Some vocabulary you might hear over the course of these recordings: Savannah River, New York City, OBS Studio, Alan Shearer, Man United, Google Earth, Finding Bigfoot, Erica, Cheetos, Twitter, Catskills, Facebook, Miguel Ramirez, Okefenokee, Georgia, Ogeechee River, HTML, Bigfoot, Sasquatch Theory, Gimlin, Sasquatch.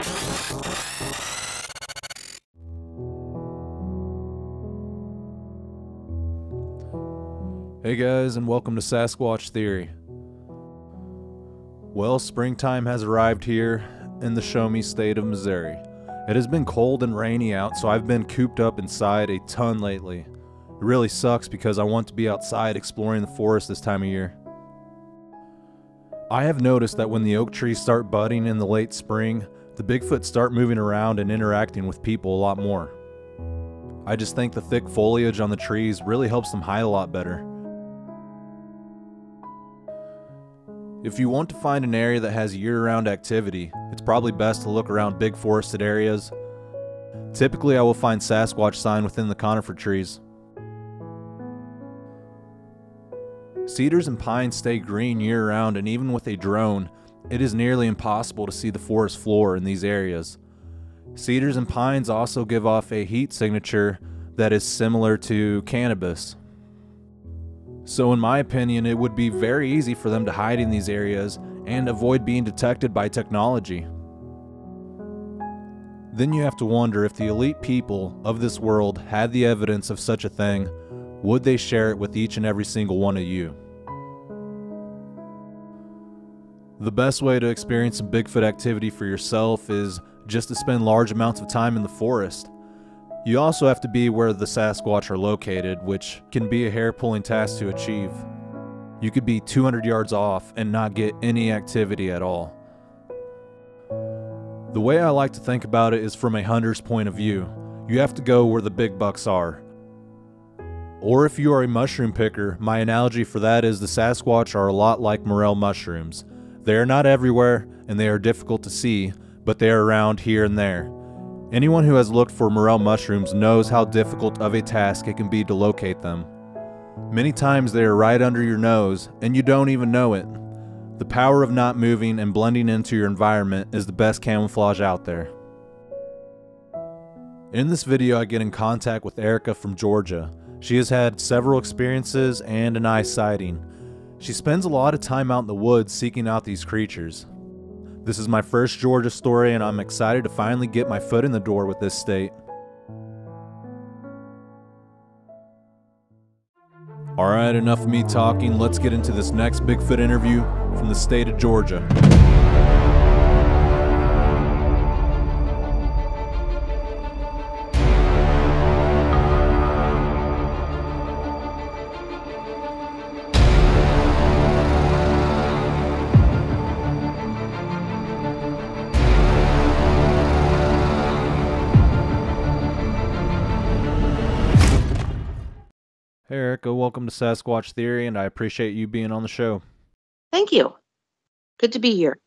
Hey guys, and welcome to Sasquatch Theory. Well, springtime has arrived here in the Show Me state of Missouri. It has been cold and rainy out, so I've been cooped up inside a ton lately. It really sucks because I want to be outside exploring the forest this time of year. I have noticed that when the oak trees start budding in the late spring, the Bigfoot start moving around and interacting with people a lot more. I just think the thick foliage on the trees really helps them hide a lot better. If you want to find an area that has year-round activity, it's probably best to look around big forested areas. Typically, I will find Sasquatch sign within the conifer trees. Cedars and pines stay green year-round, and even with a drone, it is nearly impossible to see the forest floor in these areas. Cedars and pines also give off a heat signature that is similar to cannabis. So in my opinion, it would be very easy for them to hide in these areas and avoid being detected by technology. Then you have to wonder, if the elite people of this world had the evidence of such a thing, would they share it with each and every single one of you? The best way to experience some Bigfoot activity for yourself is just to spend large amounts of time in the forest. You also have to be where the Sasquatch are located, which can be a hair-pulling task to achieve. You could be 200 yards off and not get any activity at all. The way I like to think about it is from a hunter's point of view. You have to go where the big bucks are. Or if you are a mushroom picker, my analogy for that is the Sasquatch are a lot like morel mushrooms. They are not everywhere and they are difficult to see, but they are around here and there. Anyone who has looked for morel mushrooms knows how difficult of a task it can be to locate them. Many times they are right under your nose and you don't even know it. The power of not moving and blending into your environment is the best camouflage out there. In this video, I get in contact with Erica from Georgia. She has had several experiences and an eye sighting. She spends a lot of time out in the woods seeking out these creatures. This is my first Georgia story, and I'm excited to finally get my foot in the door with this state. Alright, enough of me talking. Let's get into this next Bigfoot interview from the state of Georgia. Hey Erica, welcome to Sasquatch Theory, and I appreciate you being on the show. Thank you. Good to be here.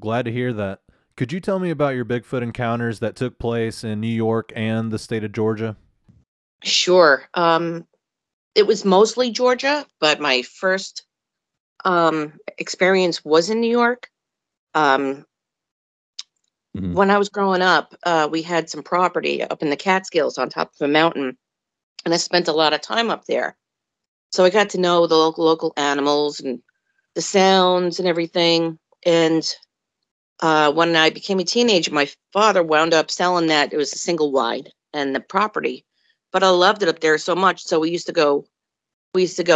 Glad to hear that. Could you tell me about your Bigfoot encounters that took place in New York and the state of Georgia? Sure. It was mostly Georgia, but my first experience was in New York. When I was growing up, we had some property up in the Catskills on top of a mountain. And I spent a lot of time up there. So I got to know the local animals and the sounds and everything. And when I became a teenager, my father wound up selling that. It was a single wide and the property. But I loved it up there so much. So we used to go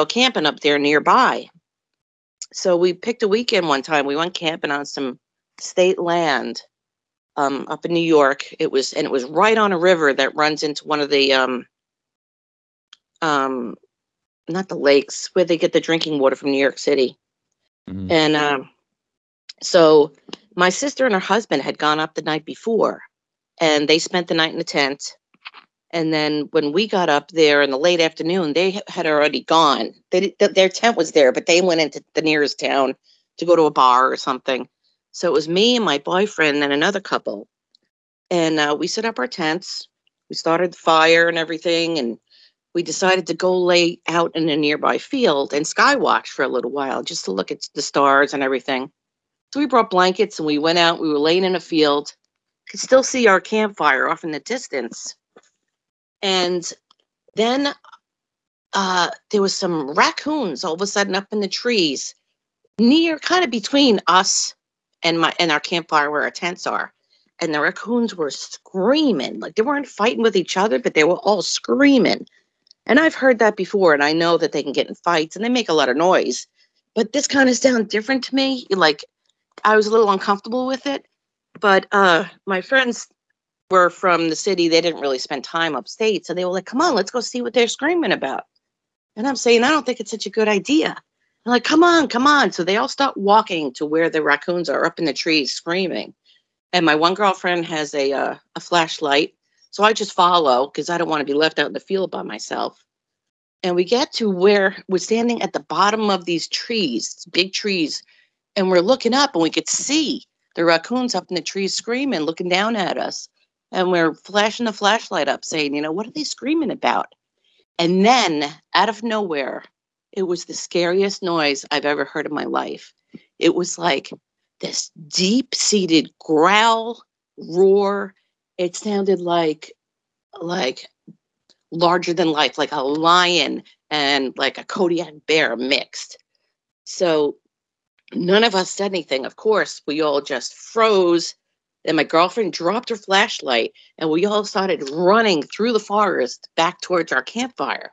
camping up there nearby. So we picked a weekend one time. We went camping on some state land up in New York. It was right on a river that runs into one of the not the lakes, where they get the drinking water from New York City. Mm-hmm. And so my sister and her husband had gone up the night before, and they spent the night in a tent. And then when we got up there in the late afternoon, they had already gone. Their tent was there, but they went into the nearest town to go to a bar or something. So it was me and my boyfriend and another couple. And we set up our tents. We started the fire and everything, and we decided to go lay out in a nearby field and skywatch for a little while just to look at the stars and everything. So we brought blankets and we went out. We were laying in a field. Could still see our campfire off in the distance. And then there was some raccoons all of a sudden up in the trees near, kind of between us and our campfire where our tents are. and the raccoons were screaming. Like, they weren't fighting with each other, but they were all screaming. And I've heard that before, and I know that they can get in fights, and they make a lot of noise. But this kind of sounds different to me. Like, I was a little uncomfortable with it. But my friends were from the city. They didn't really spend time upstate. So they were like, come on, let's go see what they're screaming about. And I'm saying, I don't think it's such a good idea. I'm like, come on, come on. So they all start walking to where the raccoons are up in the trees screaming. And my one girlfriend has a flashlight. So I just follow because I don't want to be left out in the field by myself. And we get to where we're standing at the bottom of these trees, big trees. And we're looking up and we could see the raccoons up in the trees screaming, looking down at us. And we're flashing the flashlight up saying, you know, what are they screaming about? And then out of nowhere, it was the scariest noise I've ever heard in my life. It was like this deep-seated growl, roar. It sounded like larger than life, like a lion and like a Kodiak bear mixed. So none of us said anything. Of course, we all just froze. And my girlfriend dropped her flashlight, and we all started running through the forest back towards our campfire.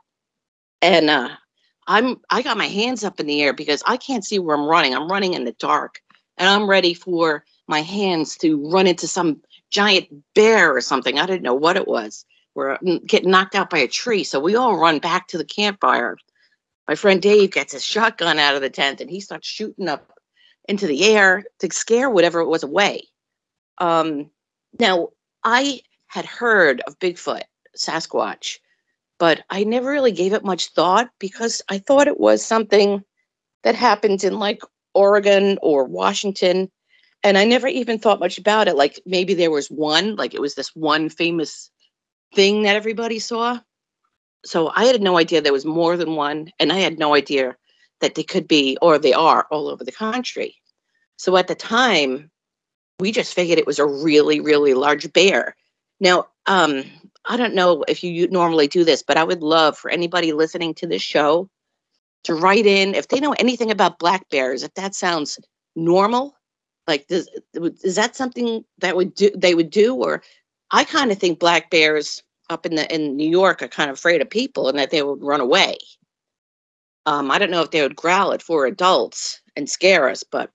And I got my hands up in the air because I can't see where I'm running. I'm running in the dark, and I'm ready for my hands to run into some giant bear or something. I didn't know what it was. We're getting knocked out by a tree, so we all run back to the campfire. My friend Dave gets his shotgun out of the tent, and he starts shooting up into the air to scare whatever it was away. Now, I had heard of Bigfoot, Sasquatch, but I never really gave it much thought because I thought it was something that happened in like Oregon or Washington. And I never even thought much about it. Like maybe there was one, like it was this one famous thing that everybody saw. So I had no idea there was more than one. And I had no idea that they could be, or they are, all over the country. So at the time, we just figured it was a really, really large bear. Now, I don't know if you normally do this, but I would love for anybody listening to this show to write in if they know anything about black bears, if that sounds normal, like is that something that they would do? Or I kind of think black bears up in New York are kind of afraid of people and that they would run away. I don't know if they would growl at four adults and scare us, but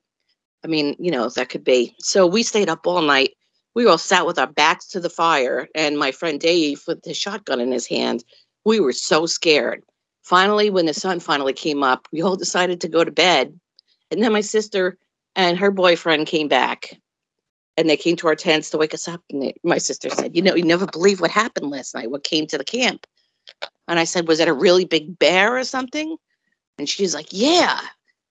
I mean, you know, that could be. So we stayed up all night. We all sat with our backs to the fire, and my friend Dave with his shotgun in his hand. We were so scared. Finally, when the sun finally came up, we all decided to go to bed. And then my sister and her boyfriend came back, and they came to our tents to wake us up. And my sister said, you know, you never believe what happened last night, what came to the camp. And I said, was that a really big bear or something? And she's like, yeah.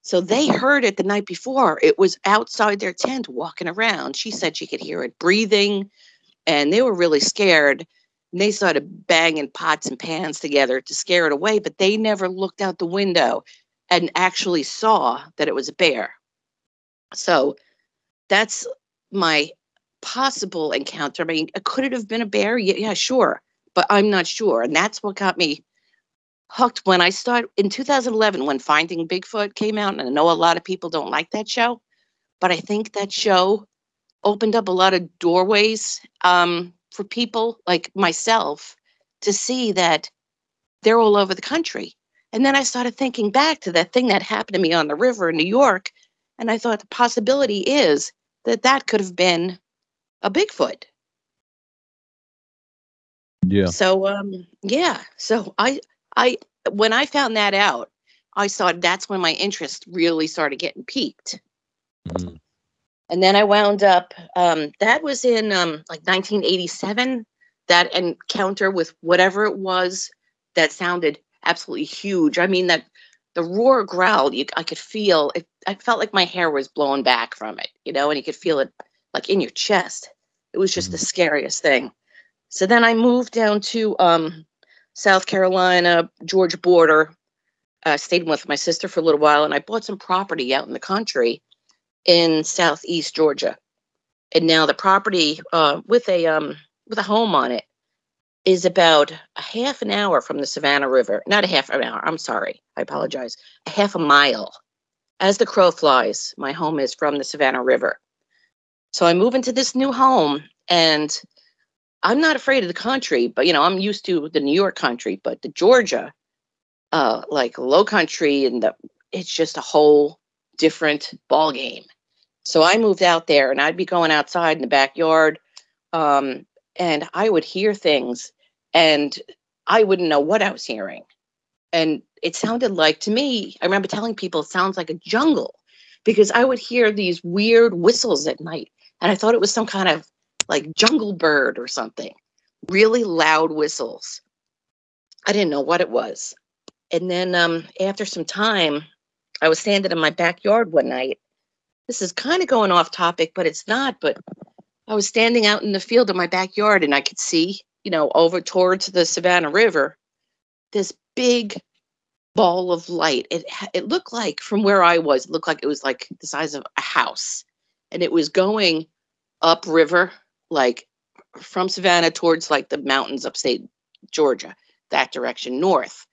So they heard it the night before. It was outside their tent walking around. She said she could hear it breathing, and they were really scared. And they started banging pots and pans together to scare it away, but they never looked out the window and actually saw that it was a bear. So that's my possible encounter. I mean, could it have been a bear? Yeah, sure, but I'm not sure. And that's what got me hooked when I started in 2011 when Finding Bigfoot came out. And I know a lot of people don't like that show, but I think that show opened up a lot of doorways for people like myself to see that they're all over the country. And then I started thinking back to that thing that happened to me on the river in New York. And I thought the possibility is that that could have been a Bigfoot. Yeah. So, yeah. So I when I found that out, I saw that's when my interest really started getting piqued. Mm-hmm. And then I wound up, that was in like 1987, that encounter with whatever it was that sounded absolutely huge. I mean, that the roar growl, I could feel it. I felt like my hair was blowing back from it, you know, and you could feel it like in your chest. It was just mm-hmm. the scariest thing. So then I moved down to, South Carolina, Georgia border. I stayed with my sister for a little while, and I bought some property out in the country in southeast Georgia. And now the property with a home on it is about a half an hour from the Savannah River. Not a half an hour. I'm sorry. I apologize. A half a mile. As the crow flies, my home is from the Savannah River. So I move into this new home, and I'm not afraid of the country, but, you know, I'm used to the New York country, but the Georgia, like low country, and it's just a whole different ball game. So I moved out there, and I'd be going outside in the backyard, and I would hear things, and I wouldn't know what I was hearing. And it sounded like, to me, I remember telling people, it sounds like a jungle, because I would hear these weird whistles at night. And I thought it was some kind of like jungle bird or something, really loud whistles. I didn't know what it was. And then after some time, I was standing in my backyard one night. This is kind of going off topic, but it's not. But I was standing out in the field in my backyard, and I could see, you know, over towards the Savannah River, this big ball of light. It looked like, from where I was, it looked like it was like the size of a house, and it was going up river, like from Savannah towards like the mountains upstate Georgia, that direction north.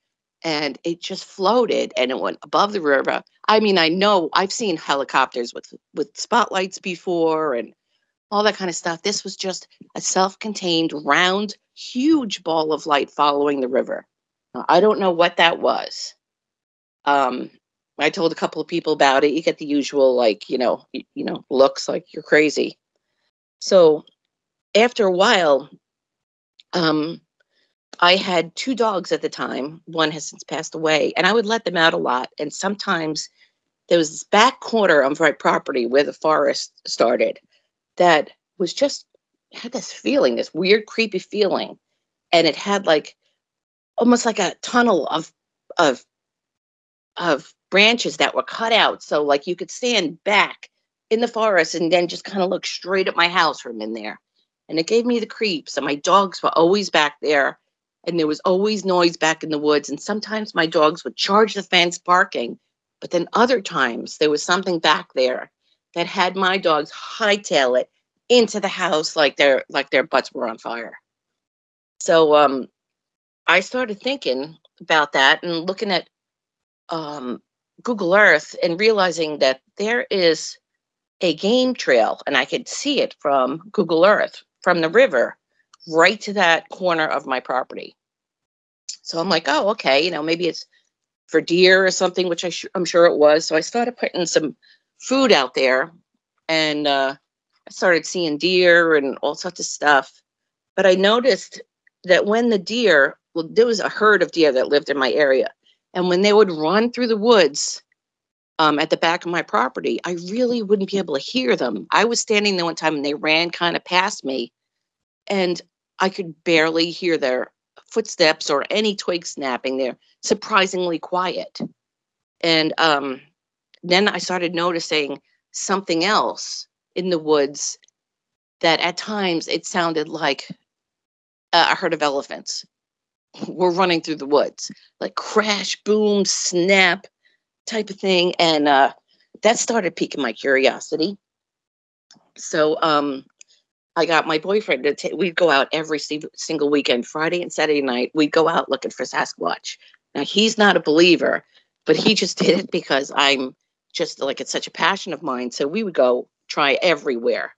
And it just floated, and it went above the river. I mean, I know I've seen helicopters with spotlights before and all that kind of stuff. This was just a self-contained, round, huge ball of light following the river. I don't know what that was. I told a couple of people about it. You get the usual, like, you know, looks like you're crazy. So after a while, I had two dogs at the time. One has since passed away, and I would let them out a lot. And sometimes there was this back corner of my property where the forest started that was just, had this feeling, this weird, creepy feeling. And it had like, almost like a tunnel of branches that were cut out. So like you could stand back in the forest and then just kind of look straight at my house from in there. And it gave me the creeps, and my dogs were always back there, and there was always noise back in the woods. And sometimes my dogs would charge the fence barking, but then other times there was something back there that had my dogs hightail it into the house like their butts were on fire. So I started thinking about that and looking at Google Earth and realizing that there is a game trail, and I could see it from Google Earth, from the river right to that corner of my property. So I'm like, oh, okay, you know, maybe it's for deer or something, which I'm sure it was. So I started putting some food out there, and I started seeing deer and all sorts of stuff. But I noticed that when the deer, well, there was a herd of deer that lived in my area. And when they would run through the woods at the back of my property, I really wouldn't be able to hear them. I was standing there one time, and they ran kind of past me, and I could barely hear their footsteps or any twig snapping. They're surprisingly quiet. And then I started noticing something else in the woods, that at times it sounded like a herd of elephants were running through the woods, like crash, boom, snap type of thing. And that started piquing my curiosity. So I got my boyfriend to we'd go out every single weekend, Friday and Saturday night. We'd go out looking for Sasquatch. Now, he's not a believer, but he just did it because I'm just like, it's such a passion of mine. So we would go try everywhere.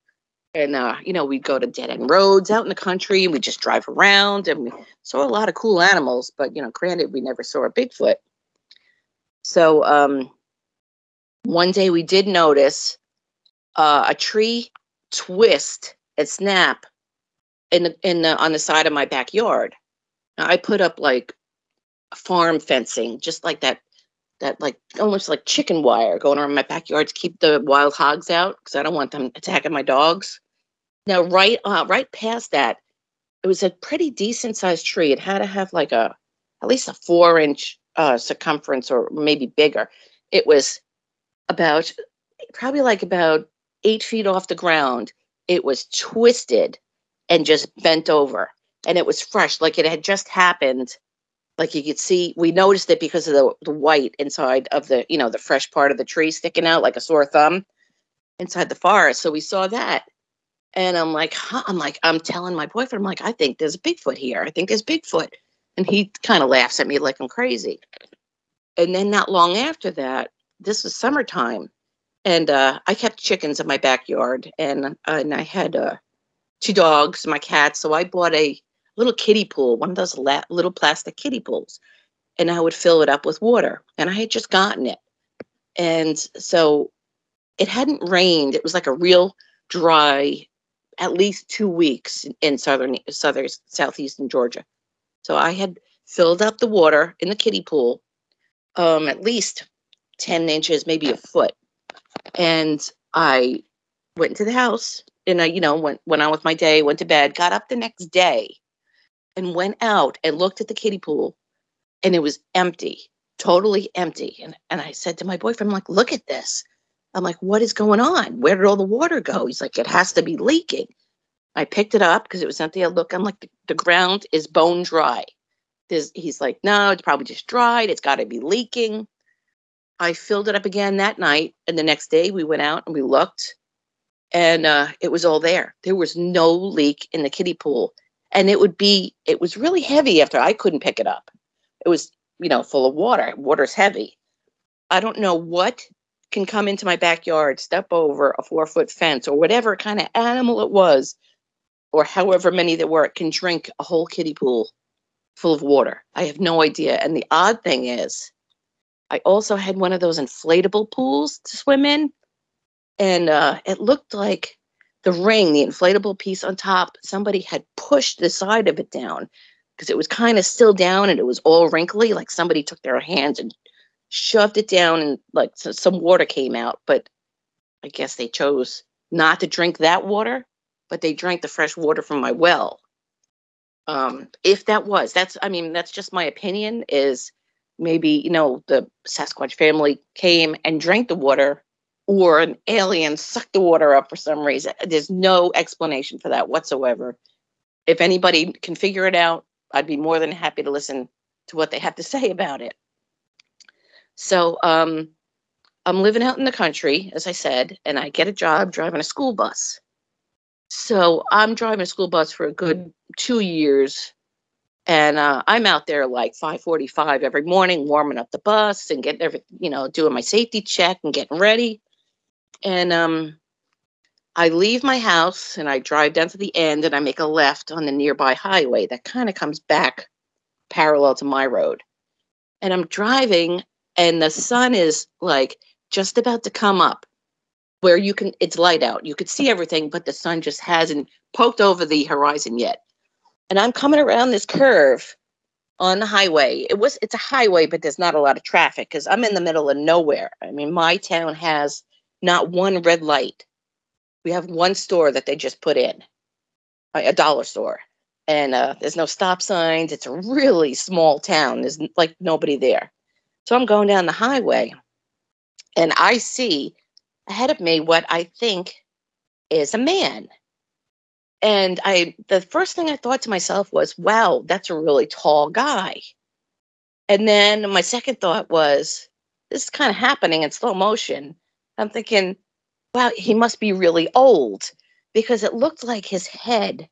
And, you know, we'd go to dead end roads out in the country, and we'd just drive around, and we saw a lot of cool animals. But, you know, granted, we never saw a Bigfoot. So one day we did notice a tree twist and snap on the side of my backyard. Now, I put up like farm fencing, just like that like almost like chicken wire going around my backyard to keep the wild hogs out, because I don't want them attacking my dogs. Now, right past that, it was a pretty decent sized tree. It had to have like at least a 4-inch circumference, or maybe bigger. It was probably about 8 feet off the ground. It was twisted and just bent over, and it was fresh. Like it had just happened. Like you could see, we noticed it because of the white inside of the, you know, the fresh part of the tree sticking out like a sore thumb inside the forest. So we saw that. And I'm like, huh? I'm telling my boyfriend, I'm like, I think there's a Bigfoot here. I think there's Bigfoot. And he kind of laughs at me like I'm crazy. And then not long after that, this was summertime, And I kept chickens in my backyard, and I had two dogs and my cat. So I bought a little kiddie pool, one of those little plastic kiddie pools, and I would fill it up with water. And I had just gotten it. And so it hadn't rained. It was like a real dry, at least 2 weeks in southeastern Georgia. So I had filled up the water in the kiddie pool, at least 10 inches, maybe a foot. And I went into the house and I, you know, went on with my day, went to bed, got up the next day and went out and looked at the kiddie pool, and it was empty, totally empty. And I said to my boyfriend, I'm like, look at this. I'm like, what is going on? Where did all the water go? He's like, it has to be leaking. I picked it up because it was empty. I look, I'm like, the ground is bone dry. He's like, no, it's probably just dried. It's got to be leaking. I filled it up again that night, and the next day we went out and we looked, and it was all there. There was no leak in the kiddie pool, and it was really heavy after I couldn't pick it up. It was, you know, full of water. Water's heavy. I don't know what can come into my backyard, step over a 4-foot fence, or whatever kind of animal it was, or however many there were, it can drink a whole kiddie pool full of water. I have no idea. And the odd thing is, I also had one of those inflatable pools to swim in, and it looked like the ring, the inflatable piece on top, somebody had pushed the side of it down because it was kind of still down and it was all wrinkly, like somebody took their hands and shoved it down and like some water came out. But I guess they chose not to drink that water, but they drank the fresh water from my well. If that was, that's just my opinion, is maybe, you know, the Sasquatch family came and drank the water, or an alien sucked the water up for some reason. There's no explanation for that whatsoever. If anybody can figure it out, I'd be more than happy to listen to what they have to say about it. So I'm living out in the country, as I said, and I get a job driving a school bus. So I'm driving a school bus for a good 2 years. And I'm out there like 5:45 every morning, warming up the bus and getting everything, you know, doing my safety check and getting ready. And I leave my house and I drive down to the end and I make a left on the nearby highway that kind of comes back parallel to my road. And I'm driving and the sun is like just about to come up where you can, it's light out. You could see everything, but the sun just hasn't poked over the horizon yet. And I'm coming around this curve on the highway. It's a highway, but there's not a lot of traffic because I'm in the middle of nowhere. I mean, my town has not one red light. We have one store that they just put in, a dollar store. And there's no stop signs. It's a really small town. There's like nobody there. So I'm going down the highway and I see ahead of me what I think is a man. And the first thing I thought to myself was, wow, that's a really tall guy. And then my second thought was, this is kind of happening in slow motion. I'm thinking, wow, he must be really old because it looked like his head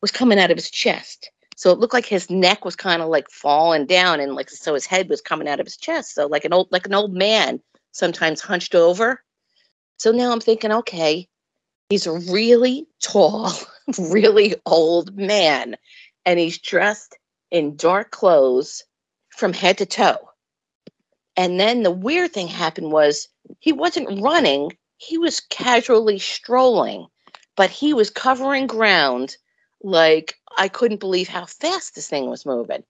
was coming out of his chest. So it looked like his neck was kind of like falling down and like, so his head was coming out of his chest. So like an old man, sometimes hunched over. So now I'm thinking, okay, he's a really tall, really old man, and he's dressed in dark clothes from head to toe. And then the weird thing happened was he wasn't running. He was casually strolling, but he was covering ground like I couldn't believe how fast this thing was moving.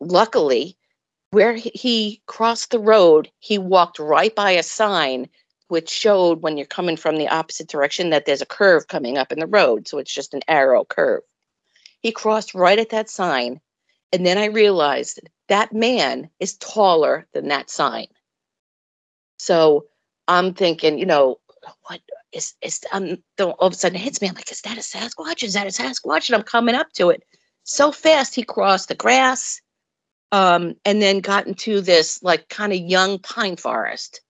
Luckily, where he crossed the road, he walked right by a sign which showed when you're coming from the opposite direction that there's a curve coming up in the road. So it's just an arrow curve. He crossed right at that sign. And then I realized that man is taller than that sign. So I'm thinking, you know, what is all of a sudden it hits me. I'm like, is that a Sasquatch? Is that a Sasquatch? And I'm coming up to it so fast. He crossed the grass and then got into this like kind of young pine forest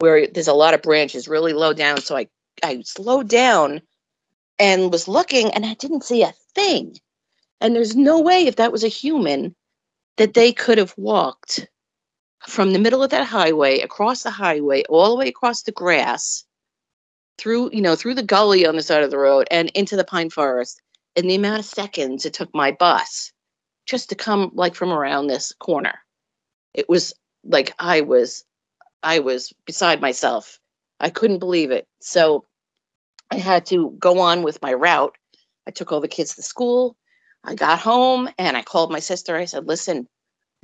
where there's a lot of branches really low down. So I slowed down and was looking and I didn't see a thing. And there's no way if that was a human that they could have walked from the middle of that highway, across the highway, all the way across the grass, through, you know, through the gully on the side of the road and into the pine forest. And the amount of seconds it took my bus just to come like from around this corner. It was like I was beside myself. I couldn't believe it. So I had to go on with my route. I took all the kids to school. I got home and I called my sister. I said, listen,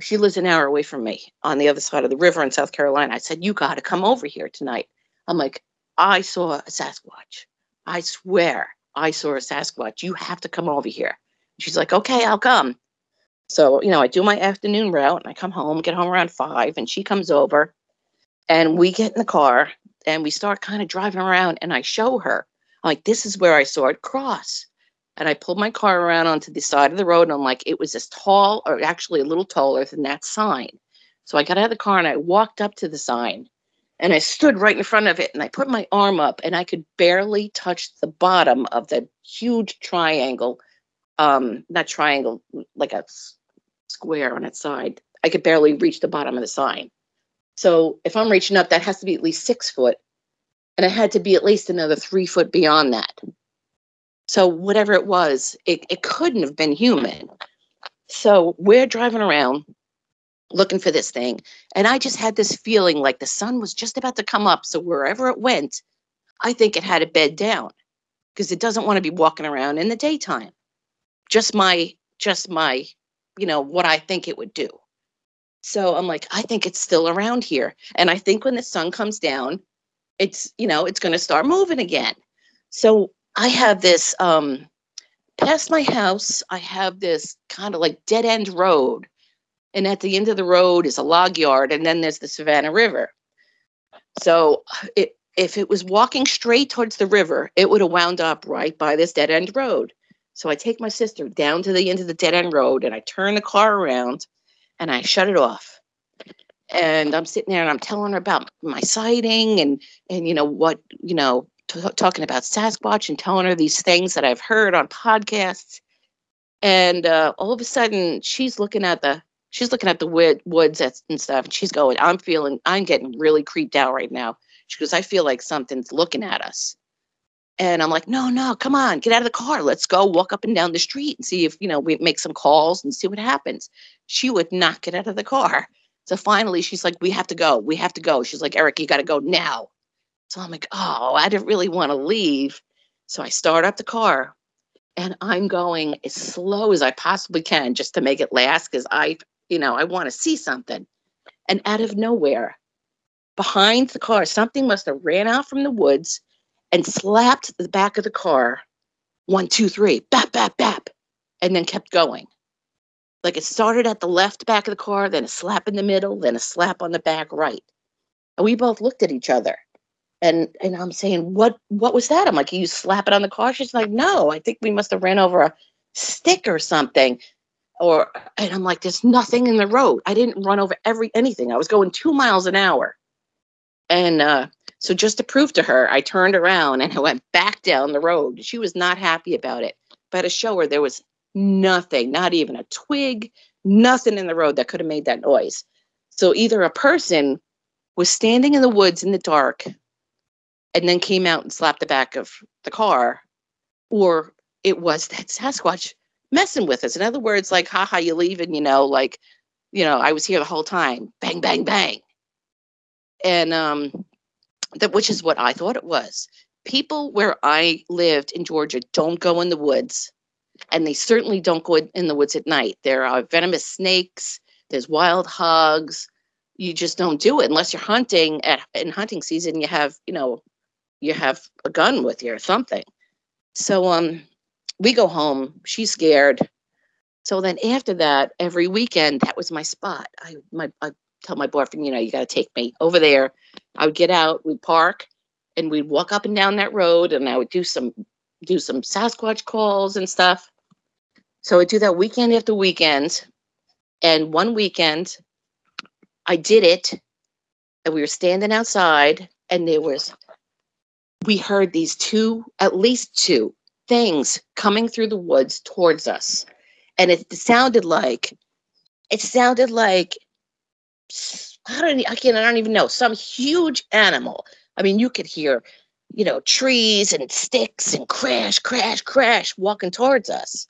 she lives an hour away from me on the other side of the river in South Carolina. I said, you got to come over here tonight. I'm like, I saw a Sasquatch. I swear I saw a Sasquatch. You have to come over here. She's like, okay, I'll come. So, you know, I do my afternoon route and I come home, get home around 5, and she comes over and we get in the car and we start kind of driving around and I show her. I'm like, this is where I saw it cross. And I pulled my car around onto the side of the road and I'm like, it was as tall, or actually a little taller than that sign. So I got out of the car and I walked up to the sign and I stood right in front of it and I put my arm up and I could barely touch the bottom of the huge triangle, not triangle, like a square on its side. I could barely reach the bottom of the sign. So if I'm reaching up, that has to be at least 6 foot. And it had to be at least another 3 foot beyond that. So whatever it was, it couldn't have been human. So we're driving around looking for this thing. And I just had this feeling like the sun was just about to come up. So wherever it went, I think it had to bed down because it doesn't want to be walking around in the daytime. Just my, you know, what I think it would do. So I'm like, I think it's still around here. And I think when the sun comes down, it's, you know, it's going to start moving again. So I have this, past my house, I have this kind of like dead end road. And at the end of the road is a log yard. And then there's the Savannah River. So if it was walking straight towards the river, it would have wound up right by this dead end road. So I take my sister down to the end of the dead end road and I turn the car around and I shut it off. And I'm sitting there and I'm telling her about my sighting and you know, what, you know, talking about Sasquatch and telling her these things that I've heard on podcasts. And all of a sudden she's looking at the woods and stuff. And she's going, I'm getting really creeped out right now. She goes, I feel like something's looking at us. And I'm like, no, come on, get out of the car. Let's go walk up and down the street and see if, you know, we make some calls and see what happens. She would not get out of the car. So finally she's like, we have to go. She's like, Eric, you got to go now. So I'm like, oh, I didn't really want to leave. So I start up the car and I'm going as slow as I possibly can just to make it last because I want to see something. And out of nowhere, behind the car, something must have ran out from the woods and slapped the back of the car. 1, 2, 3, bap, bap, bap, and then kept going. Like it started at the left back of the car, then a slap in the middle, then a slap on the back right. And we both looked at each other. And I'm saying, what was that? I'm like, you slap it on the car? She's like, no, I think we must have ran over a stick or something. And I'm like, there's nothing in the road. I didn't run over anything. I was going 2 miles an hour. And so just to prove to her, I turned around and I went back down the road. She was not happy about it. But to show her there was nothing, not even a twig, nothing in the road that could have made that noise. So either a person was standing in the woods in the dark and then came out and slapped the back of the car, or it was that Sasquatch messing with us. In other words, like, haha, you leaving, you know, like, you know, I was here the whole time. Bang, bang, bang. And which is what I thought it was. People where I lived in Georgia don't go in the woods, and they certainly don't go in the woods at night. There are venomous snakes. There's wild hogs. You just don't do it unless you're hunting in hunting season. You have, you know, you have a gun with you or something. So we go home. She's scared. So then after that, every weekend, that was my spot. I tell my boyfriend, you know, you got to take me over there. I would get out, we'd park, and we'd walk up and down that road, and I would do some Sasquatch calls and stuff. So I'd do that weekend after weekend. And one weekend, I did it, and we were standing outside, and we heard these at least two things coming through the woods towards us. And it sounded like I don't even know, some huge animal. I mean, you could hear, you know, trees and sticks and crash, crash, crash walking towards us.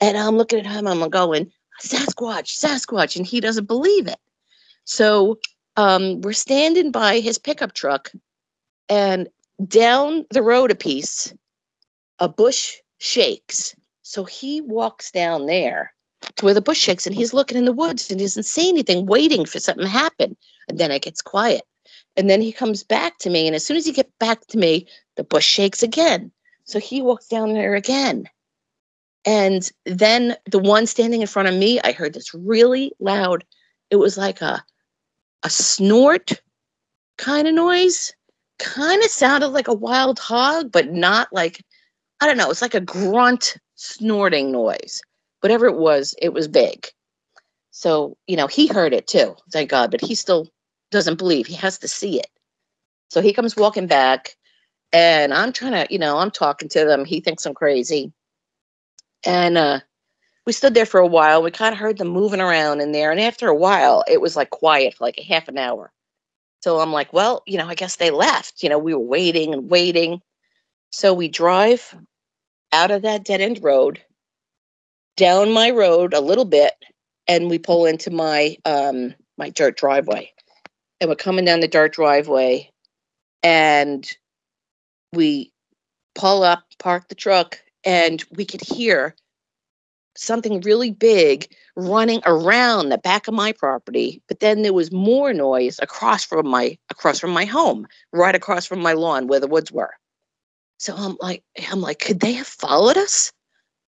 And I'm looking at him, I'm going, Sasquatch, Sasquatch. And he doesn't believe it. So we're standing by his pickup truck, and down the road a piece, a bush shakes. So he walks down there to where the bush shakes, and he's looking in the woods and doesn't see anything, waiting for something to happen. And then it gets quiet. And then he comes back to me, and as soon as he gets back to me, the bush shakes again. So he walks down there again. And then the one standing in front of me, I heard this really loud, it was like a snort kind of noise. Kind of sounded like a wild hog, but not like, I don't know, it's like a grunt snorting noise. Whatever it was big. So, you know, he heard it too, thank God, but he still doesn't believe. He has to see it. So he comes walking back, and I'm trying to, you know, I'm talking to them. He thinks I'm crazy. And we stood there for a while. We kind of heard them moving around in there. And after a while, it was like quiet for like a half an hour. So I'm like, well, you know, I guess they left. You know, we were waiting and waiting. So we drive out of that dead-end road, down my road a little bit, and we pull into my my dirt driveway. And we're coming down the dirt driveway, and we pull up, park the truck, and we could hear something really big running around the back of my property. But then there was more noise across from my home, right across from my lawn where the woods were. So I'm like, could they have followed us?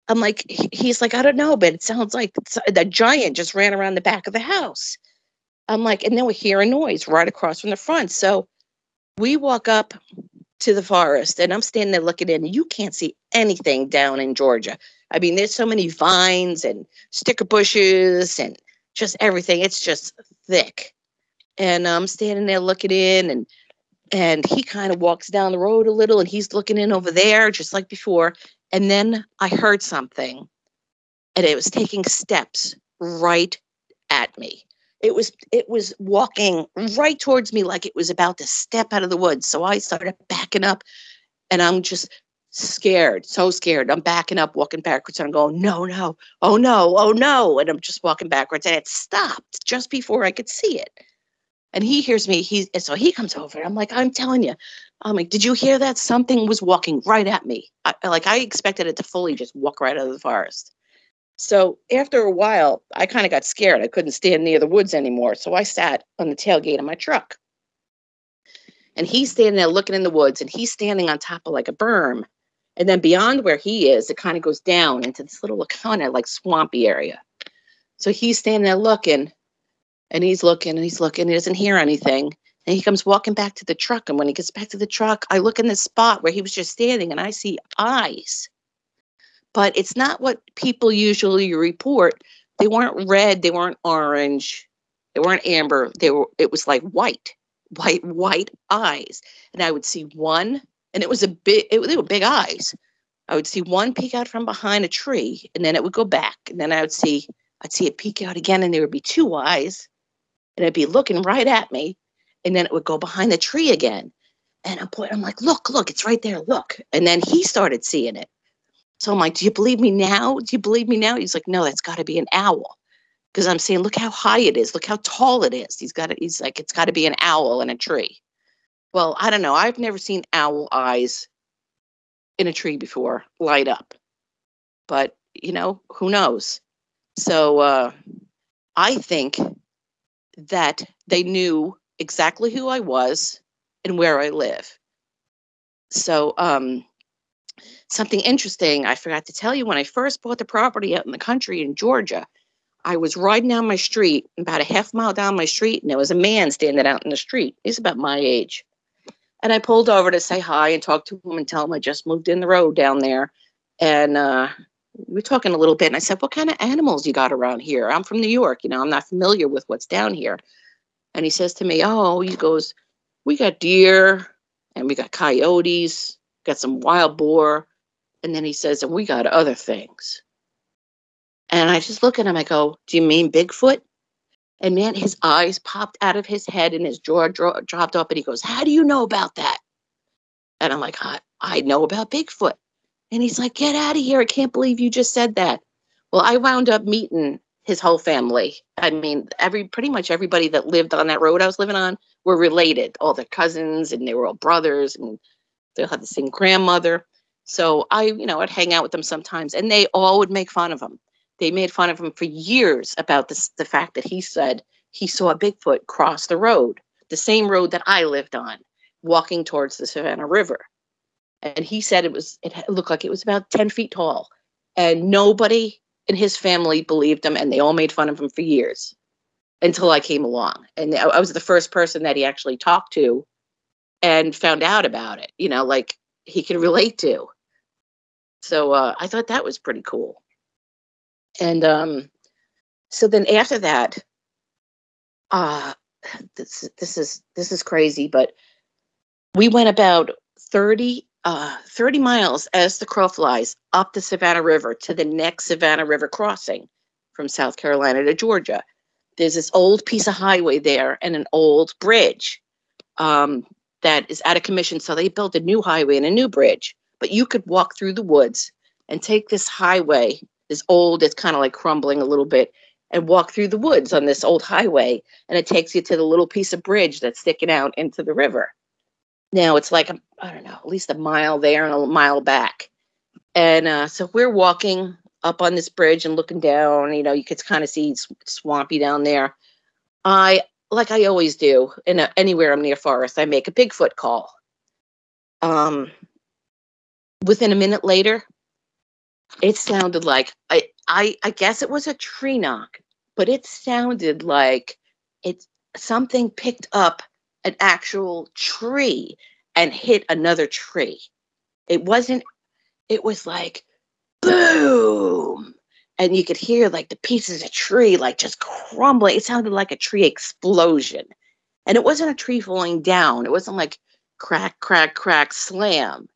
I'm like, he's like, I don't know, but it sounds like the giant just ran around the back of the house. I'm like, and then we hear a noise right across from the front. So we walk up to the forest, and I'm standing there looking in, and you can't see anything down in Georgia. I mean, there's so many vines and sticker bushes and just everything. It's just thick. And I'm standing there looking in, and he kind of walks down the road a little, and he's looking in over there just like before. And then I heard something, and it was taking steps right at me. It was walking right towards me like it was about to step out of the woods. So I started backing up, and I'm just scared, so scared. I'm backing up, walking backwards, and I'm going, no, no, oh, no, oh, no. And I'm just walking backwards, and it stopped just before I could see it. And he hears me. So he comes over, and I'm like, I'm telling you. I'm like, did you hear that? Something was walking right at me. I expected it to fully just walk right out of the forest. So after a while, I kind of got scared. I couldn't stand near the woods anymore. So I sat on the tailgate of my truck. And he's standing there looking in the woods, and he's standing on top of like a berm. And then beyond where he is, it kind of goes down into this little kind of like swampy area. So he's standing there looking, and he's looking, and he's looking. He doesn't hear anything. And he comes walking back to the truck. And when he gets back to the truck, I look in the spot where he was just standing, and I see eyes. But it's not what people usually report. They weren't red. They weren't orange. They weren't amber. It was like white eyes. And I would see one, and they were big eyes. I would see one peek out from behind a tree, and then it would go back. And then I'd see it peek out again, and there would be two eyes, and it'd be looking right at me. And then it would go behind the tree again. And I'm like, look, it's right there, look. And then he started seeing it. So I'm like, do you believe me now? Do you believe me now? He's like, no, that's got to be an owl. Because I'm saying, look how high it is. Look how tall it is. He's like, it's got to be an owl in a tree. Well, I don't know. I've never seen owl eyes in a tree before light up. But, you know, who knows? So I think that they knew exactly who I was and where I live. So something interesting I forgot to tell you, when I first bought the property out in the country in Georgia, I was riding down my street, about a half mile down my street, and there was a man standing out in the street. He's about my age. And I pulled over to say hi and talk to him and tell him I just moved in the road down there. And we were talking a little bit, and I said, what kind of animals you got around here? I'm from New York. You know, I'm not familiar with what's down here. And he says to me, oh, he goes, we got deer, and we got coyotes, got some wild boar. And then he says, and we got other things. And I just look at him, I go, do you mean Bigfoot? And man, his eyes popped out of his head and his jaw dropped up. And he goes, how do you know about that? And I'm like, I know about Bigfoot. And he's like, get out of here. I can't believe you just said that. Well, I wound up meeting his whole family. I mean, pretty much everybody that lived on that road I was living on were related. All their cousins, and they were all brothers, and they all had the same grandmother. So I, you know, I'd hang out with them sometimes, and they all would make fun of him. They made fun of him for years about this, the fact that he said he saw Bigfoot cross the road, the same road that I lived on, walking towards the Savannah River. And he said it looked like it was about 10 feet tall, and nobody in his family believed him. And they all made fun of him for years until I came along. And I was the first person that he actually talked to and found out about it, you know, like he could relate to. So I thought that was pretty cool. And so then after that, this is crazy, but we went about 30 miles as the crow flies up the Savannah River to the next Savannah River crossing from South Carolina to Georgia. There's this old piece of highway there and an old bridge that is out of commission. So they built a new highway and a new bridge, but you could walk through the woods and take this highway, this old, it's kind of like crumbling a little bit, and walk through the woods on this old highway. And it takes you to the little piece of bridge that's sticking out into the river. Now it's like, I don't know, at least a mile there and a mile back. And so we're walking up on this bridge and looking down, you know, you could kind of see swampy down there. Like I always do, anywhere I'm near forest, I make a Bigfoot call. Within a minute later, it sounded like, I guess it was a tree knock, but it sounded like something picked up an actual tree and hit another tree. It was like, boom. And you could hear like the pieces of tree, like just crumbling. It sounded like a tree explosion. And it wasn't a tree falling down. It wasn't like crack, crack, crack, slam.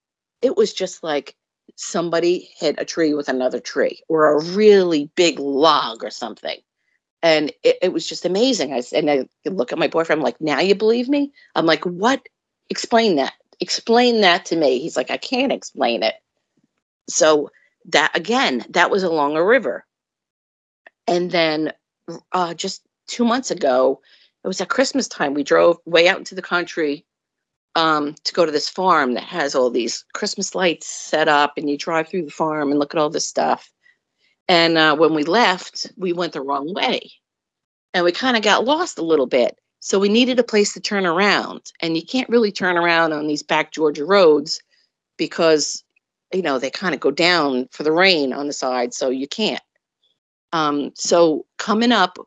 It was just like somebody hit a tree with another tree, or a really big log or something. And it was just amazing. I look at my boyfriend, I'm like, now you believe me? I'm like, what? Explain that. Explain that to me. He's like, I can't explain it. So that, again, that was along a river. And then just 2 months ago, it was at Christmas time, we drove way out into the country to go to this farm that has all these Christmas lights set up, and you drive through the farm and look at all this stuff. And when we left, we went the wrong way, and we kind of got lost a little bit. So we needed a place to turn around, and you can't really turn around on these back Georgia roads because, you know, they kind of go down for the rain on the side, so you can't. So coming up,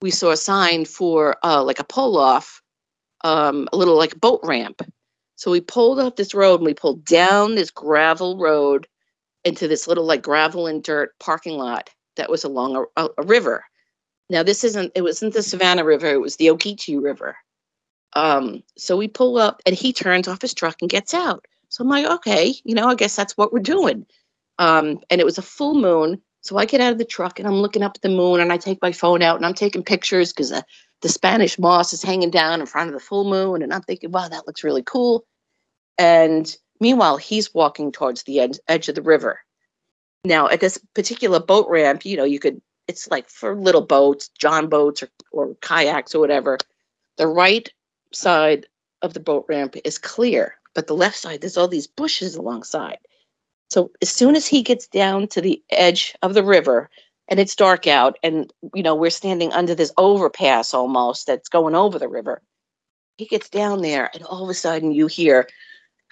we saw a sign for like a pull off, a little like boat ramp. So we pulled up this road, and we pulled down this gravel road into this little like gravel and dirt parking lot that was along a river. Now it wasn't the Savannah River, it was the Ogeechee River. So we pull up, and he turns off his truck and gets out. So I'm like, okay, you know, I guess that's what we're doing. And it was a full moon. So I get out of the truck and I'm looking up at the moon, and I take my phone out and I'm taking pictures because the Spanish moss is hanging down in front of the full moon. And I'm thinking, wow, that looks really cool. And meanwhile, he's walking towards the edge of the river. Now at this particular boat ramp, you know, it's like for little boats, John boats or kayaks or whatever. The right side of the boat ramp is clear, but the left side, there's all these bushes alongside. So as soon as he gets down to the edge of the river, and it's dark out, and, you know, we're standing under this overpass almost that's going over the river. He gets down there, and all of a sudden you hear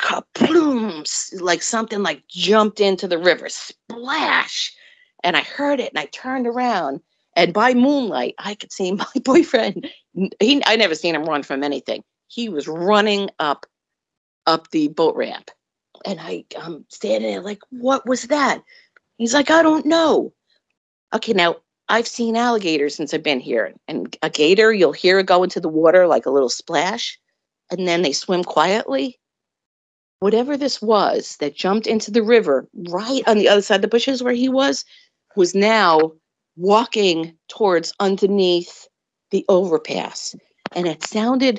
kaboom, like something like jumped into the river, splash. And I heard it, and I turned around, and by moonlight, I could see my boyfriend. I never seen him run from anything. He was running up the boat ramp, and I'm standing there like, what was that? He's like, I don't know. Okay, now I've seen alligators since I've been here, and a gator, you'll hear it go into the water like a little splash, and then they swim quietly. Whatever this was that jumped into the river right on the other side of the bushes where he was now walking towards underneath the overpass. And it sounded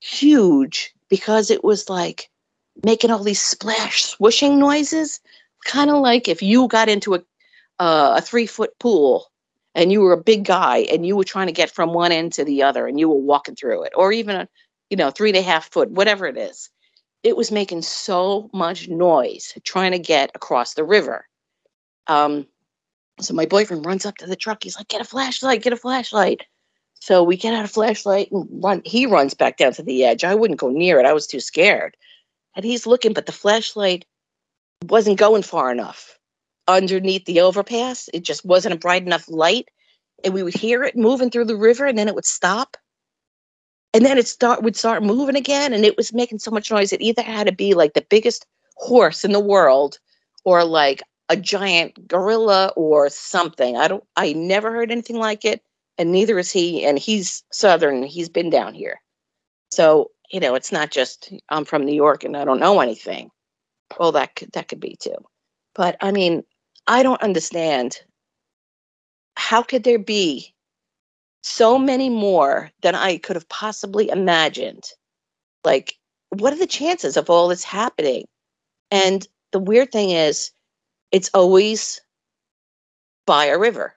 huge because it was like making all these splash swooshing noises, kind of like if you got into a 3-foot pool and you were a big guy and you were trying to get from one end to the other and you were walking through it, or even a 3.5 foot, whatever it is. It was making so much noise trying to get across the river. So my boyfriend runs up to the truck. He's like, get a flashlight, get a flashlight. So we get out a flashlight and run. He runs back down to the edge. I wouldn't go near it. I was too scared. And he's looking, but the flashlight wasn't going far enough underneath the overpass. It just wasn't a bright enough light. And we would hear it moving through the river, and then it would stop. And then it would start moving again, and it was making so much noise. It either had to be like the biggest horse in the world or like a giant gorilla or something. I never heard anything like it, and neither is he, and he's Southern. He's been down here. So, it's not just I'm from New York and I don't know anything. Well, that could be too. But, I don't understand. How could there be so many more than I could have possibly imagined? Like, what are the chances of all this happening? And the weird thing is, it's always by a river.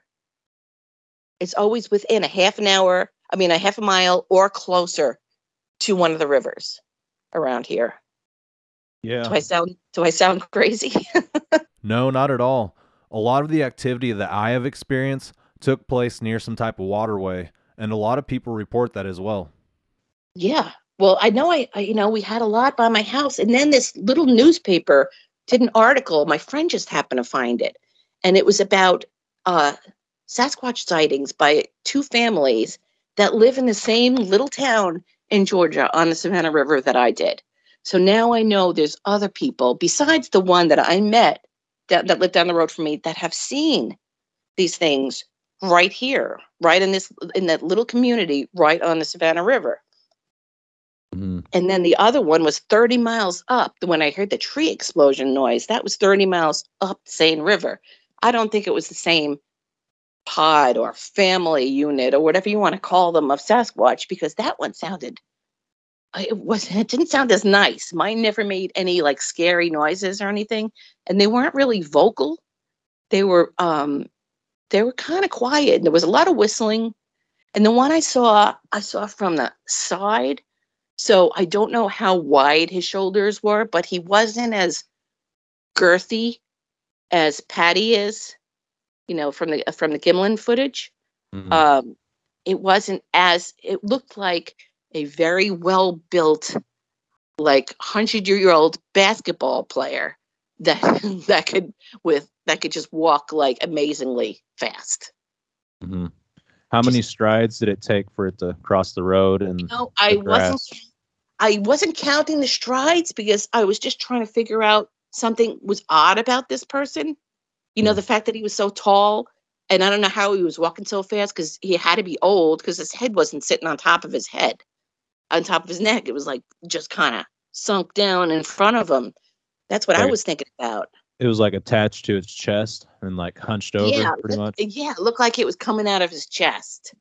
It's always within a half a mile or closer to one of the rivers around here. Yeah. Do I sound crazy? No, not at all. A lot of the activity that I have experienced took place near some type of waterway, and a lot of people report that as well. Yeah. Well, I know we had a lot by my house, and then this little newspaper did an article. My friend just happened to find it, and it was about Sasquatch sightings by two families that live in the same little town in Georgia on the Savannah River that I did. So now I know there's other people besides the one that I met that lived down the road from me that have seen these things right here, right in that little community, right on the Savannah River. Mm. And then the other one was 30 miles up. When I heard the tree explosion noise, that was 30 miles up the same river. I don't think it was the same pod or family unit or whatever you want to call them of Sasquatch, because that one sounded, it didn't sound as nice. Mine never made any like scary noises or anything. And they weren't really vocal. They were kind of quiet, and there was a lot of whistling. And the one I saw from the side. So I don't know how wide his shoulders were, but he wasn't as girthy as Patty is, from the Gimlin footage. Mm-hmm. It looked like a very well-built, like 100-year-old basketball player that could just walk like amazingly fast. Mm-hmm. How many strides did it take for it to cross the road? And I wasn't counting the strides, because I was just trying to figure out something was odd about this person. The fact that he was so tall, and I don't know how he was walking so fast, because he had to be old, because his head wasn't sitting on top of his neck. It was like just kind of sunk down in front of him. That's what I was thinking about. It was like attached to its chest and like hunched over, pretty much. Yeah, it looked like it was coming out of his chest.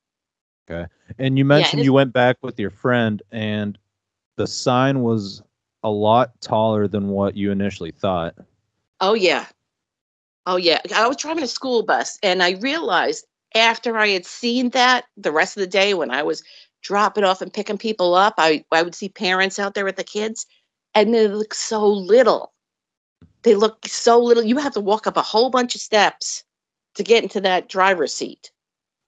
Okay. And you mentioned you went back with your friend, and the sign was a lot taller than what you initially thought. Oh, yeah. I was driving a school bus, and I realized after I had seen that the rest of the day when I was dropping off and picking people up, I would see parents out there with the kids, and they look so little. They look so little. You have to walk up a whole bunch of steps to get into that driver's seat.